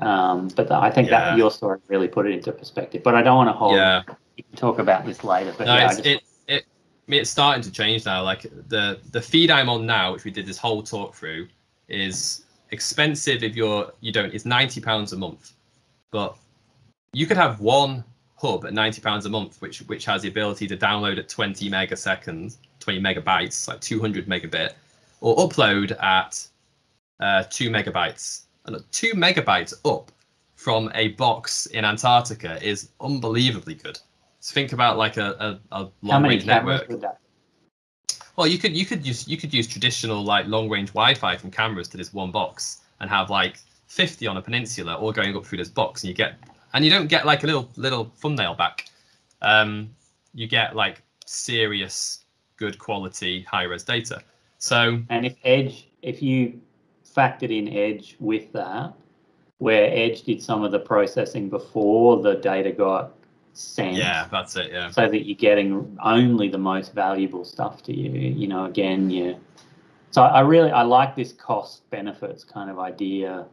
Um, but the, I think yeah. that your story really put it into perspective. But I don't want to hold, yeah. you can talk about this later. But no, yeah, it's, I just, it, it, I mean, it's starting to change now. Like the, the feed I'm on now, which we did this whole talk through, is expensive if you're you don't it's ninety pounds a month, but you could have one hub at ninety pounds a month which which has the ability to download at twenty megaseconds, twenty megabytes, like two hundred megabit, or upload at uh two megabytes. And two megabytes up from a box in Antarctica is unbelievably good. So think about like a a, a long range network. Well, you could you could use you could use traditional like long range Wi-Fi from cameras to this one box and have like fifty on a peninsula all going up through this box, and you get and you don't get like a little little thumbnail back. Um, you get like serious, good quality, high res data. So and if Edge, if you factored in Edge with that, where Edge did some of the processing before the data got sent, yeah, that's it, yeah. So that you're getting only the most valuable stuff to you, you know, again, yeah. So I really, I like this cost benefits kind of idea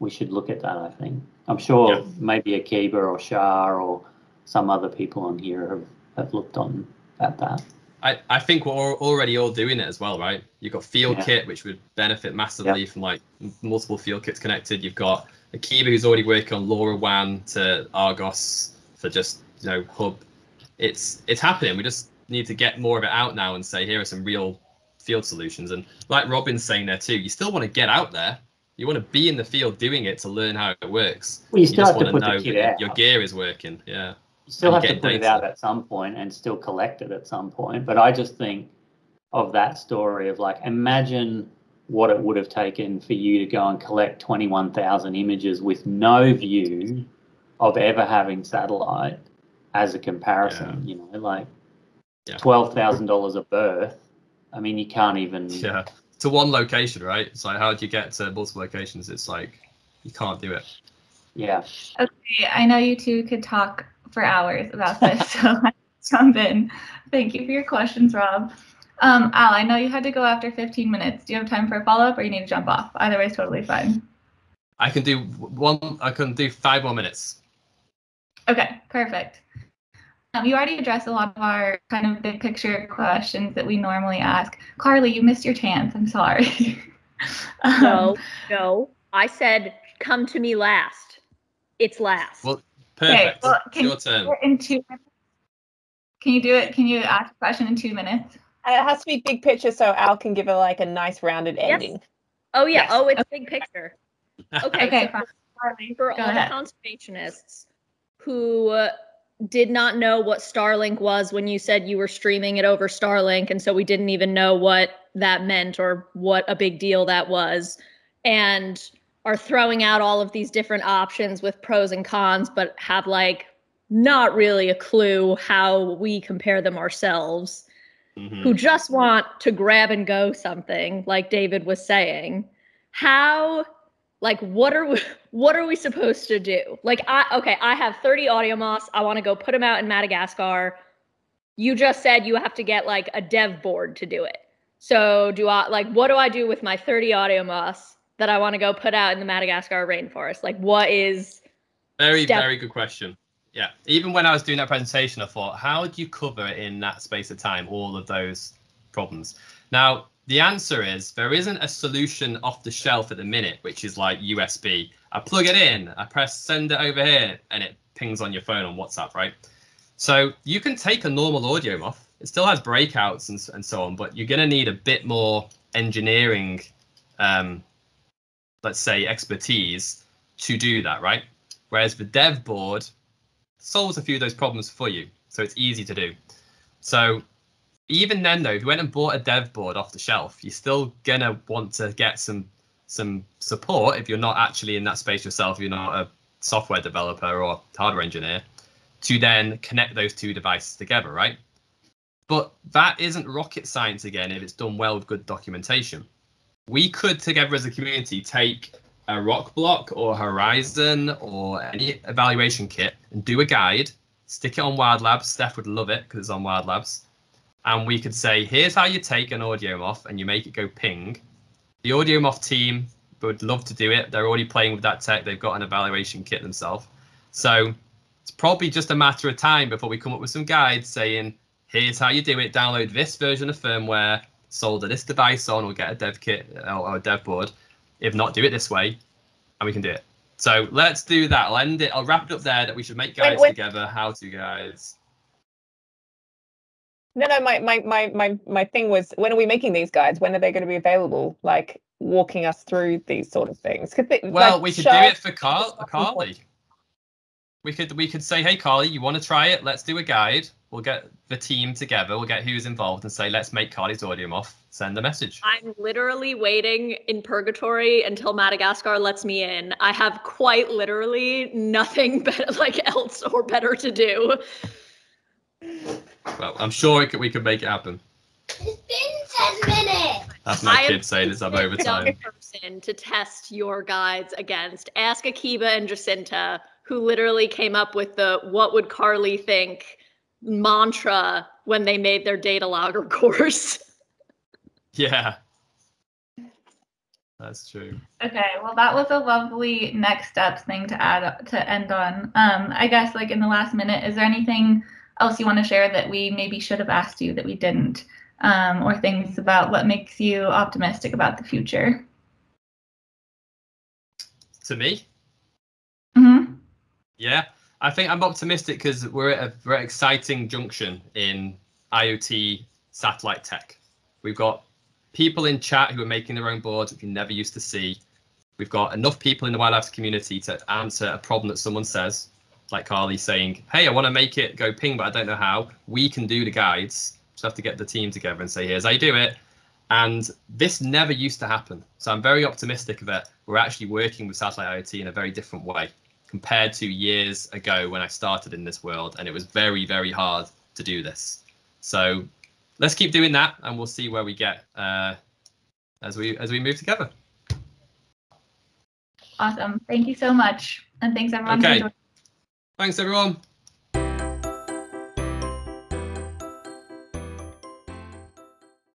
we should look at that, I think. I'm sure yeah. maybe Akiba or Shah or some other people on here have, have looked on at that. I, I think we're already all doing it as well, right? You've got Field yeah. Kit, which would benefit massively yeah. from like multiple Field Kits connected. You've got Akiba, who's already working on LoRaWAN to Argos for just, you know, hub. It's it's happening. We just need to get more of it out now and say, here are some real field solutions. And like Robin's saying there too, you still want to get out there. You want to be in the field doing it to learn how it works. Well, you still you just have to put the kit out. Your gear is working, yeah. You still have to put it out at some point and still collect it at some point. But I just think of that story of like, imagine what it would have taken for you to go and collect twenty-one thousand images with no view of ever having satellite as a comparison, yeah. you know, like yeah. twelve thousand dollars a berth. I mean, you can't even... Yeah. To one location, right? It's like, how do you get to multiple locations? It's like, you can't do it. Yeah. Okay, I know you two could talk for hours about this, so let's jump in. Thank you for your questions, Rob. Um, Al, I know you had to go after fifteen minutes. Do you have time for a follow-up, or you need to jump off? Either way, it's totally fine. I can do one. I can do five more minutes. Okay, perfect. Um, you already addressed a lot of our kind of big picture questions that we normally ask. Carly, you missed your chance. I'm sorry. um, no, no. I said, come to me last. It's last. Well, perfect. Okay, well, can your you turn. Do it in two minutes? Can you do it? Can you ask a question in two minutes? And it has to be big picture, so Al can give it like a nice rounded ending. Yes. Oh, yeah. Yes. Oh, it's okay. Big picture. Okay. Okay, so for, for all ahead. The conservationists who... Uh, did not know what Starlink was when you said you were streaming it over Starlink, and so we didn't even know what that meant or what a big deal that was, and are throwing out all of these different options with pros and cons, but have like not really a clue how we compare them ourselves, mm-hmm. who just want to grab and go something, like David was saying. How... Like, what are we, what are we supposed to do? Like, I okay, I have thirty AudioMoths. I want to go put them out in Madagascar. You just said you have to get, like, a dev board to do it. So do I, like, what do I do with my thirty AudioMoths that I want to go put out in the Madagascar rainforest? Like, what is... Very, very good question. Yeah. Even when I was doing that presentation, I thought, how do you cover in that space of time all of those problems? Now... The answer is there isn't a solution off the shelf at the minute, which is like U S B. I plug it in, I press send it over here, and it pings on your phone on WhatsApp, right? So you can take a normal AudioMoth. It still has breakouts and, and so on, but you're going to need a bit more engineering, um, let's say, expertise to do that, right? Whereas the dev board solves a few of those problems for you, so it's easy to do. So... Even then, though, if you went and bought a dev board off the shelf, you're still going to want to get some some support if you're not actually in that space yourself, you're not a software developer or hardware engineer, to then connect those two devices together, right? But that isn't rocket science again if it's done well with good documentation. We could, together as a community, take a RockBlock or Horizon or any evaluation kit and do a guide, stick it on Wild Labs. Steph would love it because it's on Wild Labs. And we could say, here's how you take an AudioMoth and you make it go ping. The AudioMoth team would love to do it. They're already playing with that tech. They've got an evaluation kit themselves. So it's probably just a matter of time before we come up with some guides saying, here's how you do it. Download this version of firmware, solder this device on, or get a dev kit or a dev board. If not, do it this way, and we can do it. So let's do that. I'll end it. I'll wrap it up there that we should make guides wait, wait. together, how to guides. No, no, my, my, my, my, my thing was, when are we making these guides? When are they going to be available? Like, walking us through these sort of things. They, well, like, we could do it for Carl, Carly. We could, we could say, hey, Carly, you want to try it? Let's do a guide. We'll get the team together. We'll get who's involved and say, let's make Carly's AudioMoth. Send a message. I'm literally waiting in purgatory until Madagascar lets me in. I have quite literally nothing but, like, else or better to do. Well, I'm sure it could, we could make it happen. It's been ten minutes. That's my I kid saying it's up over time. Person to test your guides against. Ask Akiba and Jacinta, who literally came up with the "What would Carly think?" mantra when they made their data logger course. Yeah. That's true. Okay, well, that was a lovely next steps thing to add to end on. Um, I guess, like, in the last minute, is there anything else you want to share that we maybe should have asked you that we didn't, um, or things about what makes you optimistic about the future? To me? Mm-hmm. Yeah, I think I'm optimistic because we're at a very exciting junction in IoT satellite tech. We've got people in chat who are making their own boards, which you never used to see. We've got enough people in the wildlife community to answer a problem that someone says, like Carly saying, hey, I want to make it go ping, but I don't know how. We can do the guides. Just have to get the team together and say, here's how you do it. And this never used to happen. So I'm very optimistic that we're actually working with satellite IoT in a very different way compared to years ago when I started in this world. And it was very, very hard to do this. So let's keep doing that, and we'll see where we get uh, as we as we move together. Awesome. Thank you so much. And thanks, everyone. Okay. Thanks, everyone.